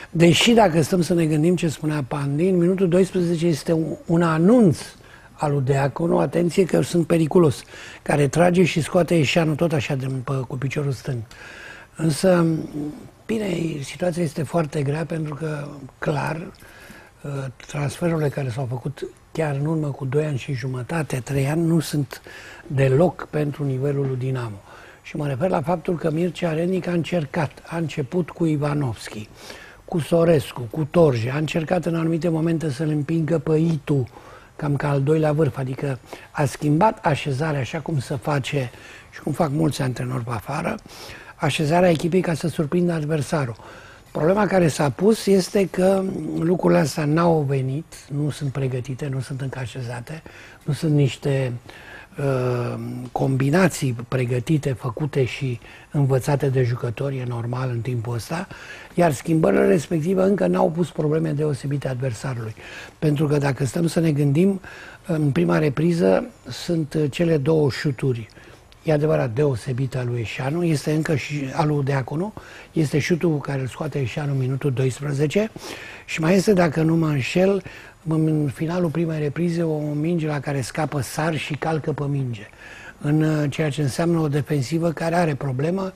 deși dacă stăm să ne gândim ce spunea Pandin, minutul doisprezece este un, un anunț al lui Deac, nu, atenție că sunt periculos, care trage și scoate Eșeanu tot așa de, pe, cu piciorul stâng. Însă, bine, situația este foarte grea pentru că, clar, uh, transferurile care s-au făcut chiar în urmă cu doi ani și jumătate, trei ani, nu sunt deloc pentru nivelul lui Dinamo. Și mă refer la faptul că Mircea Rednic a încercat, a început cu Ivanovski, cu Sorescu, cu Torje, a încercat în anumite momente să-l împingă pe Itu, cam ca al doilea vârf, adică a schimbat așezarea așa cum se face și cum fac mulți antrenori pe afară, așezarea echipei ca să surprindă adversarul. Problema care s-a pus este că lucrurile astea n-au venit, nu sunt pregătite, nu sunt încă așezate, nu sunt niște uh, combinații pregătite, făcute și învățate de jucători, e normal în timpul ăsta, iar schimbările respective încă n-au pus probleme deosebite adversarului. Pentru că dacă stăm să ne gândim, în prima repriză sunt cele două șuturi. E adevărat deosebită a lui Eșanu, este încă și a lui Deaconu, este șutul care îl scoate Eșanu în minutul doisprezece și mai este, dacă nu mă înșel, în finalul primei reprize o minge la care scapă Sar și calcă pe minge. În ceea ce înseamnă o defensivă care are problemă,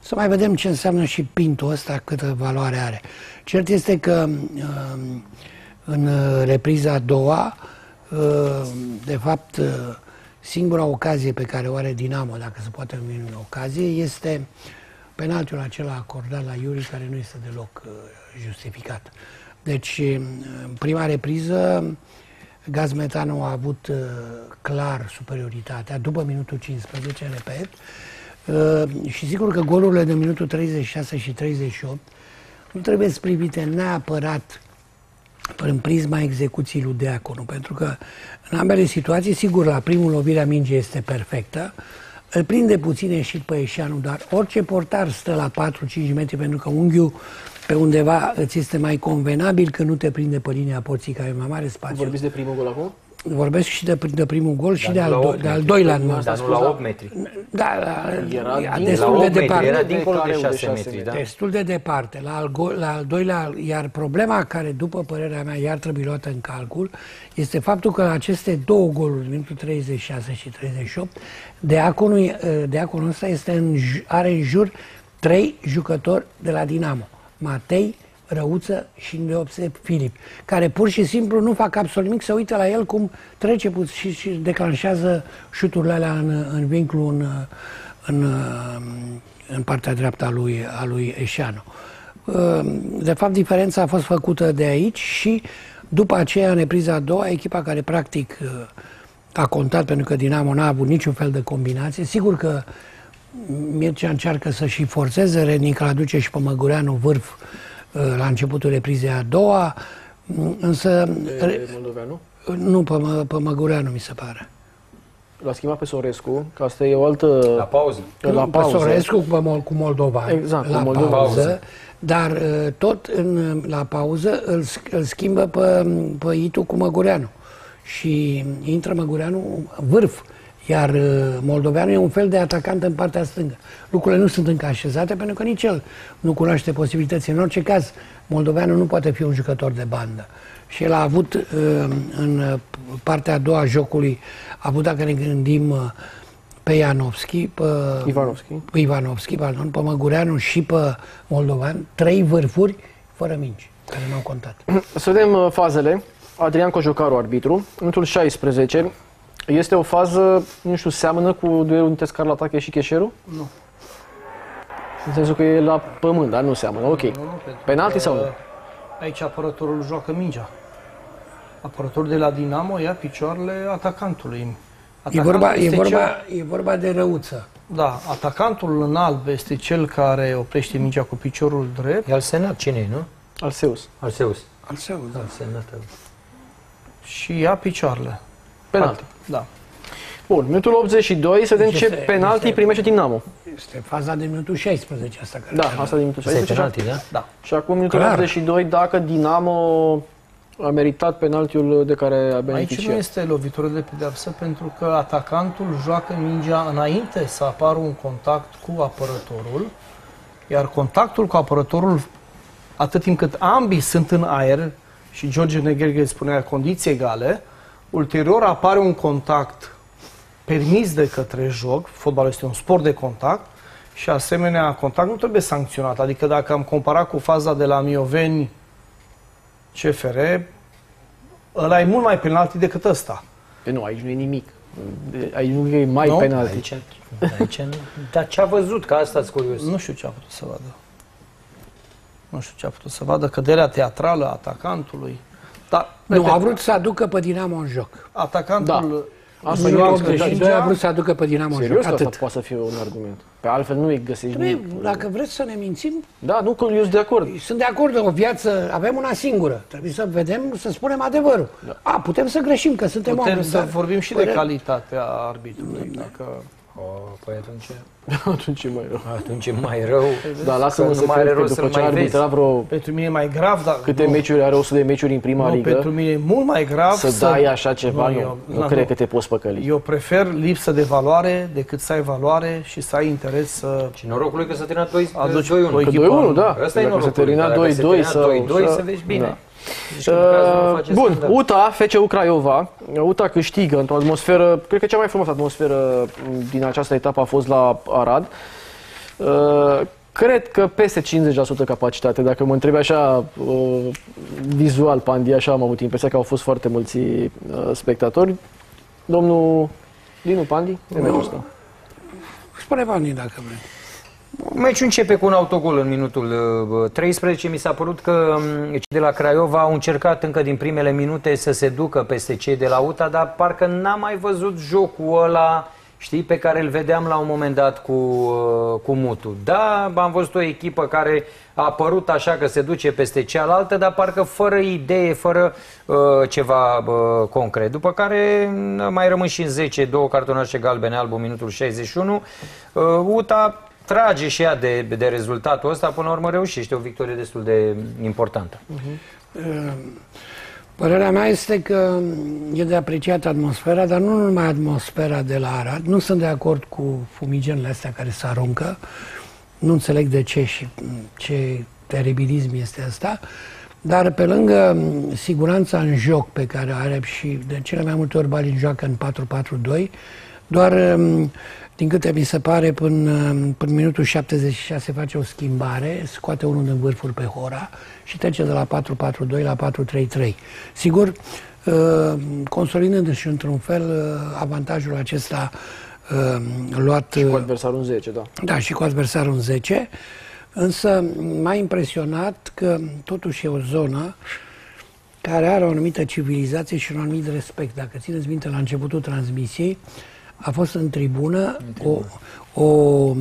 să mai vedem ce înseamnă și Pintul ăsta, câtă valoare are. Cert este că în repriza a doua, de fapt, singura ocazie pe care o are Dinamo, dacă se poate numi o ocazie, este penaltiul acela acordat la Iuri, care nu este deloc justificat. Deci, în prima repriză, Gazmetanu a avut clar superioritatea, după minutul cincisprezece, repet, și sigur că golurile de minutul treizeci și șase și treizeci și opt nu trebuie privite neapărat prin prisma execuției lui Deaconu, pentru că în ambele situații, sigur, la primul lovirea mingii este perfectă, îl prinde puțin ieșit pe Eșanu, dar orice portar stă la patru cinci metri, pentru că unghiul pe undeva îți este mai convenabil că nu te prinde pe linia porții, care e mai mare spațiu. Vorbiți de primul gol acum? Vorbesc și de, de primul gol și de al, de al doilea. Nu, dar nu la opt metri. Da, era destul de departe. Era dincolo de șase metri. Destul de departe. La al, gol, la al doilea, iar problema care, după părerea mea, iar trebuie luată în calcul, este faptul că aceste două goluri, minutul treizeci și șase și treizeci și opt, Deaconul, Deaconul ăsta este în, are în jur trei jucători de la Dinamo. Matei, Răuță și Neopse Filip, care pur și simplu nu fac absolut nimic, se uită la el cum trece puțin și declanșează șuturile alea în, în vincul în, în, în partea dreaptă a lui, a lui Eșanu. De fapt, diferența a fost făcută de aici și după aceea, în repriza a doua, echipa care practic a contat, pentru că Dinamo n-a avut niciun fel de combinație. Sigur că Mircea încearcă să și forțeze, Rednic îl aduce și pe Măgureanu vârf la începutul reprizei a doua, însă... De Moldoveanu? Nu, pe, mă, pe Măgureanu, mi se pare. L-a schimbat pe Sorescu, că asta e o altă... La pauză. La pauză. Pe Sorescu cu Moldova. Exact, la cu Moldova. Pauză, dar tot în, la pauză îl, îl schimbă pe, pe Itu cu Măgureanu. Și intră Măgureanu vârf. Iar Moldoveanu e un fel de atacant în partea stângă. Lucrurile nu sunt încă așezate pentru că nici el nu cunoaște posibilități. În orice caz, Moldoveanu nu poate fi un jucător de bandă. Și el a avut în partea a doua jocului, a avut, dacă ne gândim, pe Ianovski, pe Ivanovski, pe, Ivanovski, pardon, pe Măgureanu și pe Moldoveanu, trei vârfuri fără minci, care nu au contat. Să vedem fazele. Adrian Cojocaru, arbitru, minutul șaisprezece. Este o fază, nu știu, seamănă cu duelul dintre Scarlatache și Cheșeru? Nu. În sensul că e la pământ, dar nu seamănă, ok. Nu, nu, penalti sau nu? Aici apărătorul joacă mingea. Apărătorul de la Dinamo ia picioarele atacantului. Atacantul e, vorba, e, vorba, cel... e vorba de Răuță. Da, atacantul în alb este cel care oprește mingea cu piciorul drept. E al Senat, cine e, nu? Alseus. Alseus. Alseus, da. Al Senat. Și ia picioarele. Penalti. Da. Bun, minutul optzeci și doi, să vedem ce penalti primește Dinamo. Este faza de minutul șaisprezece asta. Care da, asta de minutul șaisprezece. Da? Da. Și acum minutul clar. optzeci și doi, dacă Dinamo a meritat penaltiul de care a beneficiat. Aici nu este lovitură de pedeapsă pentru că atacantul joacă mingea înainte să apară un contact cu apărătorul, iar contactul cu apărătorul, atât timp cât ambii sunt în aer, și George Negherghe spunea condiții egale, ulterior apare un contact permis de către joc, fotbalul este un sport de contact și asemenea contact nu trebuie sancționat. Adică dacă am comparat cu faza de la Mioveni C F R, ăla e mult mai penalti decât ăsta. Pe nu, aici nu e nimic. Aici nu e mai no? penalti. Aici, aici nu. Dar ce a văzut? Că asta-ți curios. Nu știu ce a putut să vadă. Nu știu ce a putut să vadă. Căderea teatrală a atacantului. Dar, nu, repede, a vrut să aducă pe Dinamo în joc. Atacantul... Da. Asta nu a vrut să aducă pe Dinamo în joc. Serios, asta poate să fie un argument. Pe altfel nu-i găsești nimic. Dacă vreți să ne mințim... Da, nu, că eu sunt de acord. Sunt de acord, o viață, avem una singură. Trebuie să vedem, să spunem adevărul. Da. A, putem să greșim, că suntem oameni. Putem să vorbim și de calitatea arbitrului, dacă... O, păi atunci... atunci e mai rău. Atunci e mai rău. Da, lasă-mă să mai rău să mai vezi. Vreo... Pentru mine e mai grav, dar... Câte nu. meciuri are o sută de meciuri în prima nu, ligă? Pentru mine e mult mai grav să... Să dai așa ceva, nu, eu, nu, nu cred nu. că te poți păcăli. Eu prefer lipsă de valoare decât să ai valoare și să ai interes să... Și norocul e că s-a terminat doi la unu. doi la unu, da. Asta e norocul. Dacă s-a terminat doi la doi, să vezi bine. Deci, uh, bun, UTA, F C U Craiova. UTA câștigă într-o atmosferă, cred că cea mai frumoasă atmosferă din această etapă a fost la Arad. Uh, cred că peste cincizeci la sută capacitate, dacă mă întrebi așa uh, vizual, Pandia, așa am avut impresia că au fost foarte mulți uh, spectatori. Domnul Dinu Pandi, no. ăsta. Spune Pandi dacă vrei. Meciul începe cu un autogol în minutul treisprezece. Mi s-a părut că cei de la Craiova au încercat încă din primele minute să se ducă peste cei de la UTA, dar parcă n-am mai văzut jocul ăla, știi, pe care îl vedeam la un moment dat cu, cu Mutu. Da, am văzut o echipă care a apărut așa că se duce peste cealaltă, dar parcă fără idee, fără uh, ceva uh, concret. După care mai rămân și în zece, două cartonașe galbene, Albu, minutul șaizeci și unu. Uh, UTA... Trage și ea de, de rezultatul ăsta, până la urmă reușește o victorie destul de importantă. Uh-huh. Părerea mea este că e de apreciat atmosfera, dar nu numai atmosfera de la Arad. Nu sunt de acord cu fumigenele astea care se aruncă. Nu înțeleg de ce și ce teribilism este asta. Dar pe lângă siguranța în joc pe care are și de cele mai multe ori Balin joacă în patru patru doi, doar... Din câte mi se pare, până în minutul șaptezeci și șase se face o schimbare, scoate unul din vârful pe Hora și trece de la patru patru doi la patru trei trei. Sigur, consolidându-și într-un fel avantajul acesta luat... Și cu adversarul în zece, da. Da, și cu adversarul în zece, însă m-a impresionat că totuși e o zonă care are o anumită civilizație și un anumit respect. Dacă țineți minte, la începutul transmisiei, a fost în tribună, în tribună. O, o,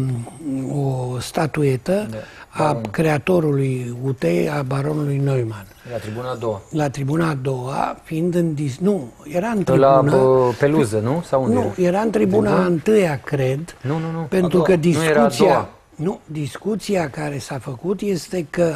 o statuetă de, a creatorului U T E, a baronului Neumann. La tribuna a doua. La tribuna a doua, fiind în... Nu, era în tribuna... La Peluză, nu? Sau unde nu, era, era în tribuna Bun. a întâia, cred. Nu, nu, nu. Pentru că discuția... Nu, nu, discuția care s-a făcut este că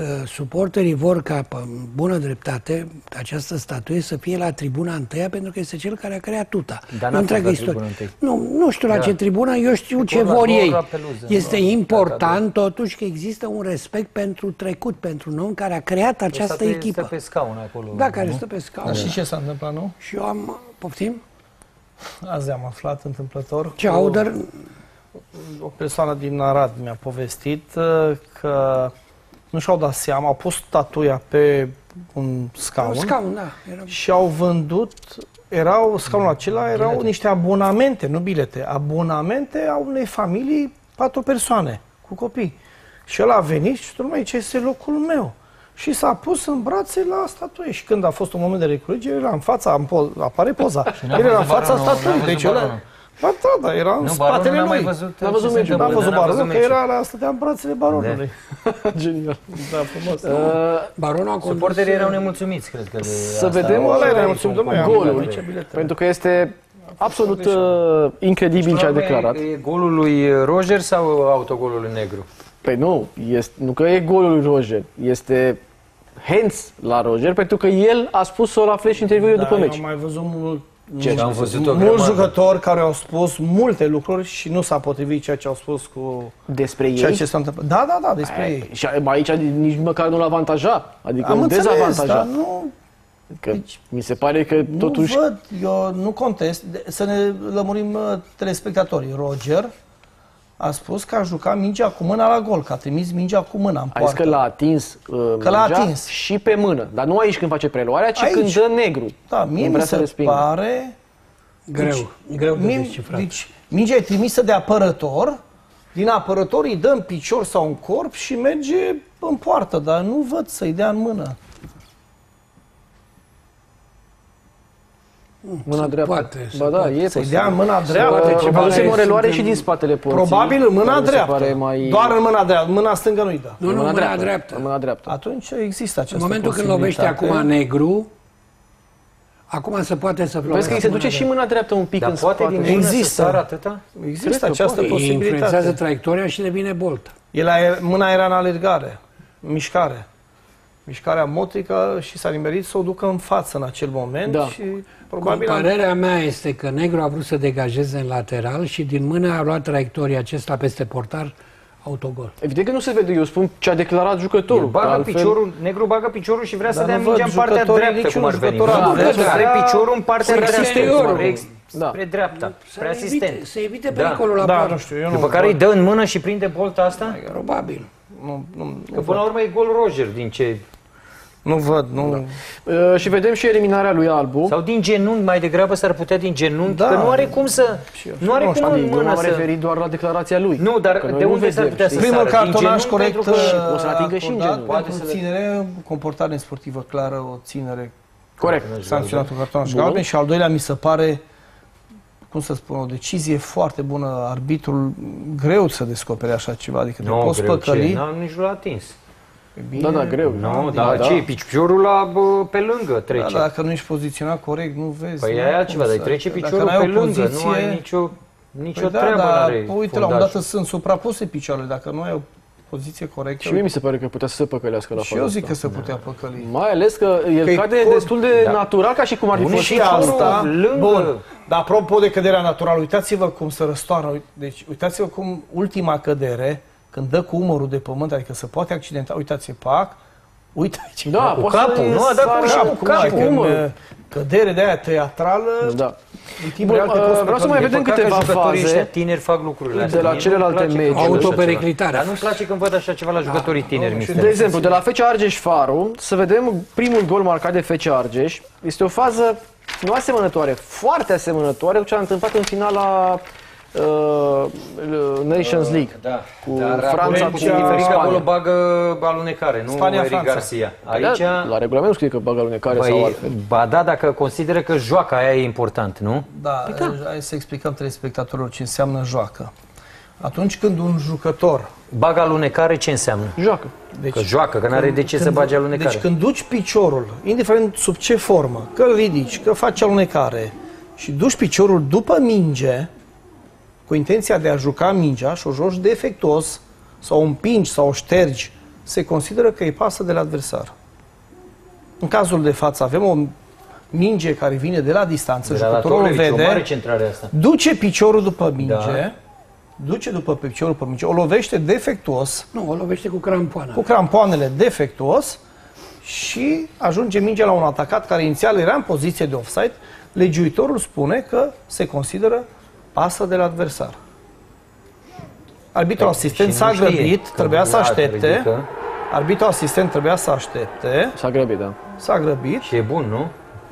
uh, suporterii vor ca, pe bună dreptate, această statuie să fie la tribuna întâia, pentru că este cel care a creat UTA. Dar întreagă istorie. Nu, nu știu la da. ce tribună, eu știu ce vor ei. Peluză, este nu, important, totuși, că există un respect pentru trecut, pentru noi, care a creat această stă pe, echipă. Stă pe scaun acolo. Da, care nu? stă pe scaun. Dar și ce s-a întâmplat, nu? Și eu am... Poftim? Azi am aflat întâmplător. Ce au, dar... O persoană din Arad mi-a povestit că... Nu și-au dat seama, au pus statuia pe un scaun, scaun da, era... și au vândut, erau, scaunul acela, erau bilete. niște abonamente, nu bilete, abonamente a unei familii, patru persoane, cu copii. Și el a venit și spune, ce este locul meu? Și s-a pus în brațe la statuie. Și când a fost un moment de reculegere, era în fața, în po apare poza, era în fața statuii. Deci Ba da, da, era în nu, spatele lui. N-am mai văzut, văzut meciul, n-am văzut baronul, că era la stătea în brațele baronului. De. Genial. Da, frumos. Uh, baronul a condus... Suporterii erau nemulțumiți, cred că. De să asta. vedem ăla era nemulțumit, domnule, golul. Pentru că este absolut uh, incredibil ce a declarat. E golul lui Roger sau autogolul lui Negru? Păi nu, este, nu că e golul lui Roger, este... hands la Roger, pentru că el a spus-o la flash interviu după meci. Da, am mai văzut mult... Am văzut mulți jucători care au spus multe lucruri și nu s-a potrivit ceea ce au spus cu despre ei. Ceea ce s-a întâmplat. Da, da, da, despre Aia, ei. Și aici nici măcar nu-l avantaja, adică îl dezavantaja. Nu... Că deci, mi se pare că totuși... Nu văd, eu nu contest. Să ne lămurim telespectatorii. Roger a spus că a jucat mingea cu mâna la gol, că a trimis mingea cu mâna în poartă. A zis că l-a atins uh, că l-a atins și pe mână. Dar nu aici când face preluarea, ci aici. Când dă Negru. Da, mie mi se pare Greu, deci, greu de descifrat. Deci, mingea e trimisă de apărător, din apărător îi dă în picior sau în corp și merge în poartă, dar nu văd să-i dea în mână. Mâna dreaptă. Poate, ba da, poate. E să-i dea în mâna dreaptă. Probabil o reluare și din spatele porții. Probabil în mâna dreaptă. Mai... Doar în mâna dreaptă. Mâna stângă nu-i dă. Nu, nu, în mâna, mâna, dreaptă. Mâna dreaptă. Atunci există această posibilitate. În momentul când lovește acum negru, acum se poate să vezi că îi se duce și mâna dreaptă un pic în spate. Există. Există această posibilitate. Influențează traiectoria și devine boltă. Mâna era în alergare, mișcare. Mișcarea motrică și s-a nimerit să o ducă în față în acel moment. Da. Și probabil părerea am... mea este că negru a vrut să degajeze în lateral și din mână a luat traiectoria acesta peste portar, autogol. Evident că nu se vede, eu spun ce a declarat jucătorul. Bagă altfel... piciorul, negru bagă piciorul și vrea dar să dea mingea în partea dreaptă, cum ar veni. Da, vrea să are piciorul în partea dreaptă. Da. Spre dreapta, spre asistent. Se evite pericolul la bară. După care îi dă în mână și prinde bolta asta? Probabil. Că până la urmă e gol Roger din ce... Nu văd, nu... Da. E, și vedem și eliminarea lui Albu. Sau din genunchi, mai degrabă s-ar putea din genunchi, da. Că nu are cum să... Nu are cum în mână să... referit doar la declarația lui. Nu, dar de unde s-ar putea să sară? Primul cartonaș corect o să atingă și în genunchi. Poate să ținere, comportare sportivă clară, o ținere... Corect. Sancționat un cartonaș galben și al doilea mi se pare... Cum să spun, o decizie foarte bună, arbitrul greu să descopere așa ceva, adică no, te poți păcăli. N-am nici l-a atins. Bine, da, da, greu. No, no, da, da. Ce e? Piciorul la, bă, pe lângă trece. Da, dacă nu ești poziționat corect, nu vezi. Păi aia altceva, dar trece piciorul pe poziție, lângă, nu ai nicio, nicio păi treabă. Da, dar uite, fundaj. La un dată sunt suprapuse picioarele, dacă nu ai o poziție corectă. Și mie mi se pare că putea să se păcălească la fața. Și eu zic asta. Că se putea păcăli. Mai ales că el că cade cor... destul de da. Natural, ca și cum ar fi fost și asta. Lângă. Bun. Dar apropo de căderea naturală, uitați-vă cum se răstoară. Deci, uitați-vă cum ultima cădere, când dă cu umărul de pământ, adică se poate accidenta, uitați-vă, pac, uitați aici, da, cu capul, nu? A dat cu capul, cu capul. Cădere de aia teatrală. Da. Bun, uh, vreau să mai vedem câteva faze. Tineri fac lucrurile de la celelalte medii. Autopericlitare. Dar nu-mi place când văd așa ceva la jucătorii tineri. De exemplu, de la F C Argeș-Faru, să vedem primul gol marcat de F C Argeș. Este o fază nu asemănătoare, foarte asemănătoare cu ce a întâmplat în finala Uh, Nations League. Da. Cu dar Franța cu Spania. Acolo bagă alunecare, nu Spania, Eric Garcia. Aici... Da, la regulament scrie că bagă alunecare băi, sau altfel. Ba da, dacă consideră că joaca aia e important, nu? Da, păi da. Hai să explicăm telespectatorilor ce înseamnă joacă. Atunci când un jucător bagă alunecare, ce înseamnă? Joacă. Deci, că joacă, că n-are de ce când, să bage alunecare. Deci când duci piciorul, indiferent sub ce formă, că îl ridici, că faci alunecare și duci piciorul după minge, cu intenția de a juca mingea și o joci defectuos, sau o împingi, sau o ștergi, se consideră că îi pasă de la adversar. În cazul de față avem o minge care vine de la distanță, de jucătorul la vede, o mare centrare asta. Duce piciorul după minge, da. Duce după piciorul după minge, o lovește defectuos. Nu, o lovește cu crampoanele. Cu crampoanele defectuos și ajunge mingea la un atacat care inițial era în poziție de offside. Legiuitorul spune că se consideră pasă de la adversar. Arbitrul asistent s-a grăbit, trebuia să aștepte. Arbitrul asistent trebuia să aștepte. S-a grăbit, da. S-a grăbit. Și e bun, nu?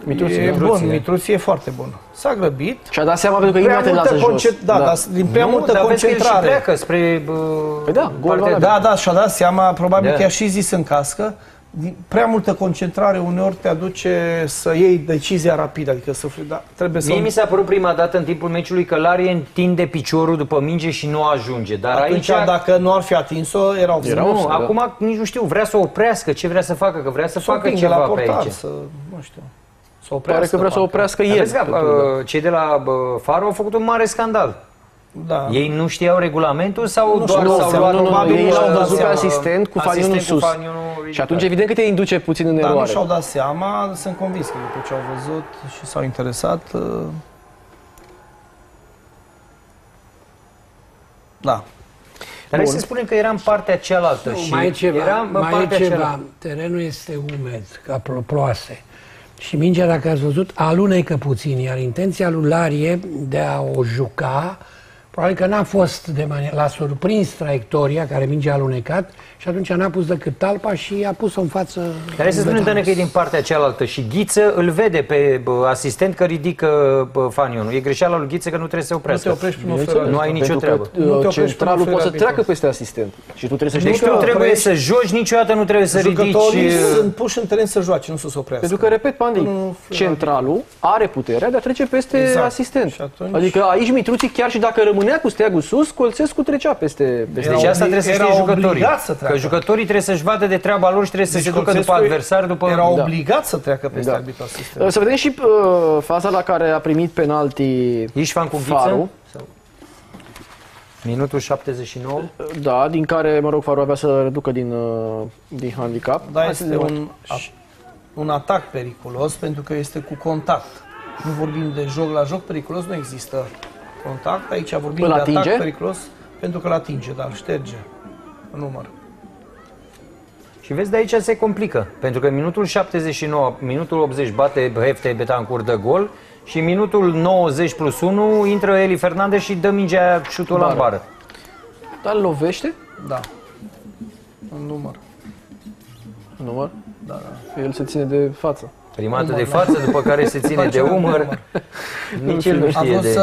Mitruție. E bun, Mitruție e foarte bun. S-a grăbit. Și a dat seama pentru că imediat îl lasă jos. Da, dar din prea multă concentrare. Nu, dar vezi că el și pleacă spre... Păi da, golul ăla. Da, da, și a dat seama, probabil că i-a și zis în cască. Prea multă concentrare uneori te aduce să iei decizia rapidă, adică să da, trebuie să... Mie mi s-a părut prima dată în timpul meciului că Larie întinde piciorul după minge și nu ajunge, dar atunci, aici... Atunci, dacă nu ar fi atins-o, era obținut. Nu, obținut, acum da. Nici nu știu, vrea să oprească, ce vrea să facă, că vrea să s-o facă ceva la portar, pe aici. Să, nu știu, să oprească. Pare că vrea să oprească el. Vezi că uh, cei de la uh, Faro au făcut un mare scandal. Da. Ei nu știau regulamentul sau nu doar s-au luat? Probabil ei l-au văzut pe asistent cu fanionul sus. Și atunci evident că te induce puțin în eroare. Dar nu și-au dat seama, sunt convins că după ce au văzut și s-au interesat. Da. Dar hai să spunem că eram partea cealaltă. Nu, și mai e ceva, eram mai e ceva. Cealaltă. Terenul este umed, ca ploase. Și mingea, dacă ați văzut, alunecă puțin, iar intenția lui Larie de a o juca probabil că n-a fost de Manea, l-a surprins traiectoria care mingea a alunecat și atunci n-a pus decât talpa și a pus-o în față. Care să spunem, Dane, că e din partea cealaltă și Ghiță îl vede pe asistent că ridică fanionul. E greșeala lui Ghiță că nu trebuie să se oprească. Nu te oprești prin oferă. Nu ai nicio treabă. Centralul poate să treacă peste asistent. Și tu trebuie să știi. Deci tu trebuie să joci, niciodată nu trebuie să ridici. Jucătorii sunt puși în teren să joace, nu să se oprească. Pentru că, repet, Pandi, centralul are puterea de a trece peste asistent. Adică aici Mitruții, chiar și dacă rămânea cu steagul sus, Colțescu trecea peste. Deci asta trebuie să știe jucătorii. Că jucătorii trebuie să-și vadă de treaba lor și trebuie să se ducă după adversar, după... Era obligat să treacă peste arbitru asistent. Să vedem și faza la care a primit penalti Faru. Minutul șaptezeci și nouă. Da, din care, mă rog, Faru avea să reducă din, din handicap. Da, este un, un atac periculos pentru că este cu contact. Nu vorbim de joc la joc, periculos nu există contact. Aici vorbim de atac periculos pentru că îl atinge, dar îl șterge în număr. Și vezi, de aici se complică, pentru că minutul șaptezeci și nouă, minutul optzeci bate Hefte Betancur de gol și minutul nouăzeci plus unu intră Eli Fernandez și dă mingea șutul la bară. Dar lovește? Da. În număr. În număr? Da, da. El se ține de față. Prima dată de față, după care se ține de umăr. Nici el nu știe de...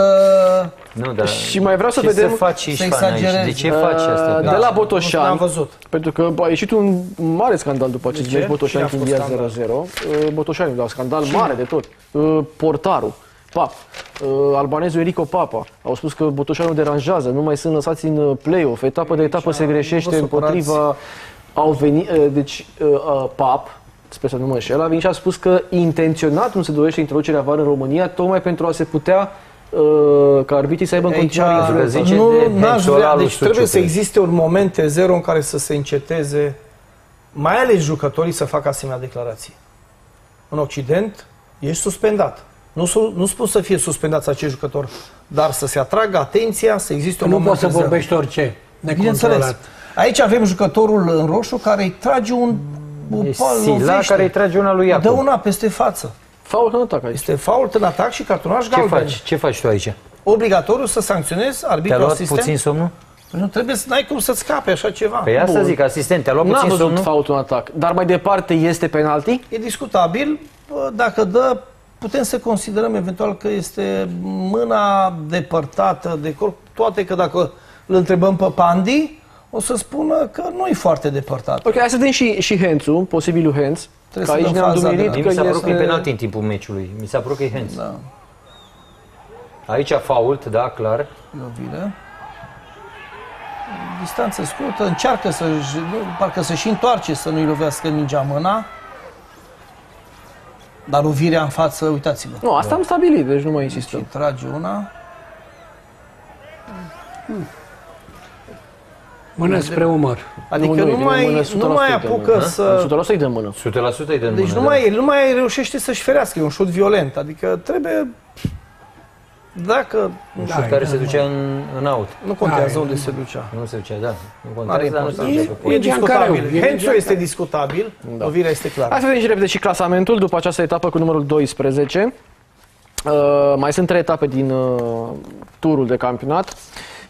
Nu, da. Și mai vreau să ce vedem... Să de ce faci asta? De la Botoșani, am văzut. Pentru că a ieșit un mare scandal după acest meci, Botoșani Chindia zero zero. Botoșani, da, scandal Cine? mare de tot. Portarul, Pap, albanezul Enrico Papa, au spus că Botoșanul deranjează, nu mai sunt lăsați în play-off, etapă de etapă se greșește împotriva... Au venit, deci, Pap... Sper să nu mă înșel, a venit și a spus că intenționat nu se dorește introducerea V A R în România, tocmai pentru a se putea uh, ca arbitrii să aibă în continuare. Nu, n-aș vrea, deci trebuie să existe un moment zero în care să se înceteze, mai ales jucătorii, să facă asemenea declarații. În Occident ești suspendat. Nu, nu spun să fie suspendați acești jucători, dar să se atragă atenția, să existe un moment. Nu poți să vorbești orice, necontrolat. Aici avem jucătorul în roșu care îi trage un... Sila care îi trage una lui Iacob. Dă una peste față. Fault în atac aici. Este fault în atac și cartonaș galben. Ce faci tu aici? Obligatoriu să sancționezi arbitrul asistent. Te-a luat puțin somnul? Nu trebuie să n-ai cum să-ți scape așa ceva. Păi asta zic, asistent, te-a luat puțin somnul? N-a văzut fault în atac. Dar mai departe este penalti? E discutabil. Dacă dă, putem să considerăm eventual că este mâna depărtată de corp. Toate că dacă îl întrebăm pe Pandi... o să spună că nu e foarte depărtat. Ok, hai să vedem și, și Hențu, posibilul Henț. Că aici ne-am dumirit că mi s-a părut că e penalti în timpul meciului. Mi s-a părut că e Henț. Da. Aici fault, da, clar. Lovire. Distanță scurtă, încearcă să parcă să și întoarce, să nu-i lovească mingea mâna. Dar lovirea în față, uitați-vă. Nu, asta da. am stabilit, deci nu mai insistăm. Deci trage una. Hmm. Mână spre umăr. Adică nu, nu, mai, mână nu mai apucă mână, să... o sută la sută îi dă mână. o sută la sută îi dă mână. Deci nu, da. mai, nu mai reușește să-și ferească. E un șut violent. Adică trebuie... Dacă... Un șut care da, se ducea în, în out. Nu contează unde se ducea. Nu se ducea, da. Nu contează, nu se ducea. E discutabil. Hențu este discutabil. Lovirea este clară. Hai să vedem și repede și clasamentul după această etapă cu numărul doisprezece. Uh, mai sunt trei etape din uh, turul de campionat.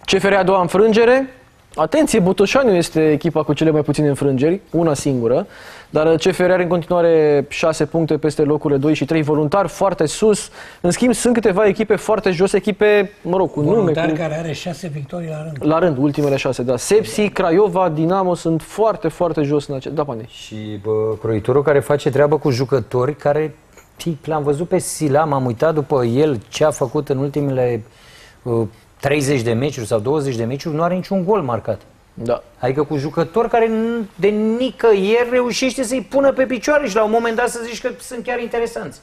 C F R a doua înfrângere. Atenție, Botoșaniu este echipa cu cele mai puține înfrângeri, una singură, dar C F R are în continuare șase puncte peste locurile doi și trei, Voluntari foarte sus. În schimb, sunt câteva echipe foarte jos, echipe, mă rog, cu Voluntari nume, cu... care are șase victorii la rând. La rând, ultimele șase, da. Sepsi, Craiova, Dinamo sunt foarte, foarte jos în acest... Da, Pane. Și bă, Croitorul care face treabă cu jucători care... L-am văzut pe Sila, m-am uitat după el ce a făcut în ultimele... Uh, treizeci de meciuri sau douăzeci de meciuri, nu are niciun gol marcat. Da. Adică cu jucători care de nicăieri reușește să-i pună pe picioare și la un moment dat să zici că sunt chiar interesanți.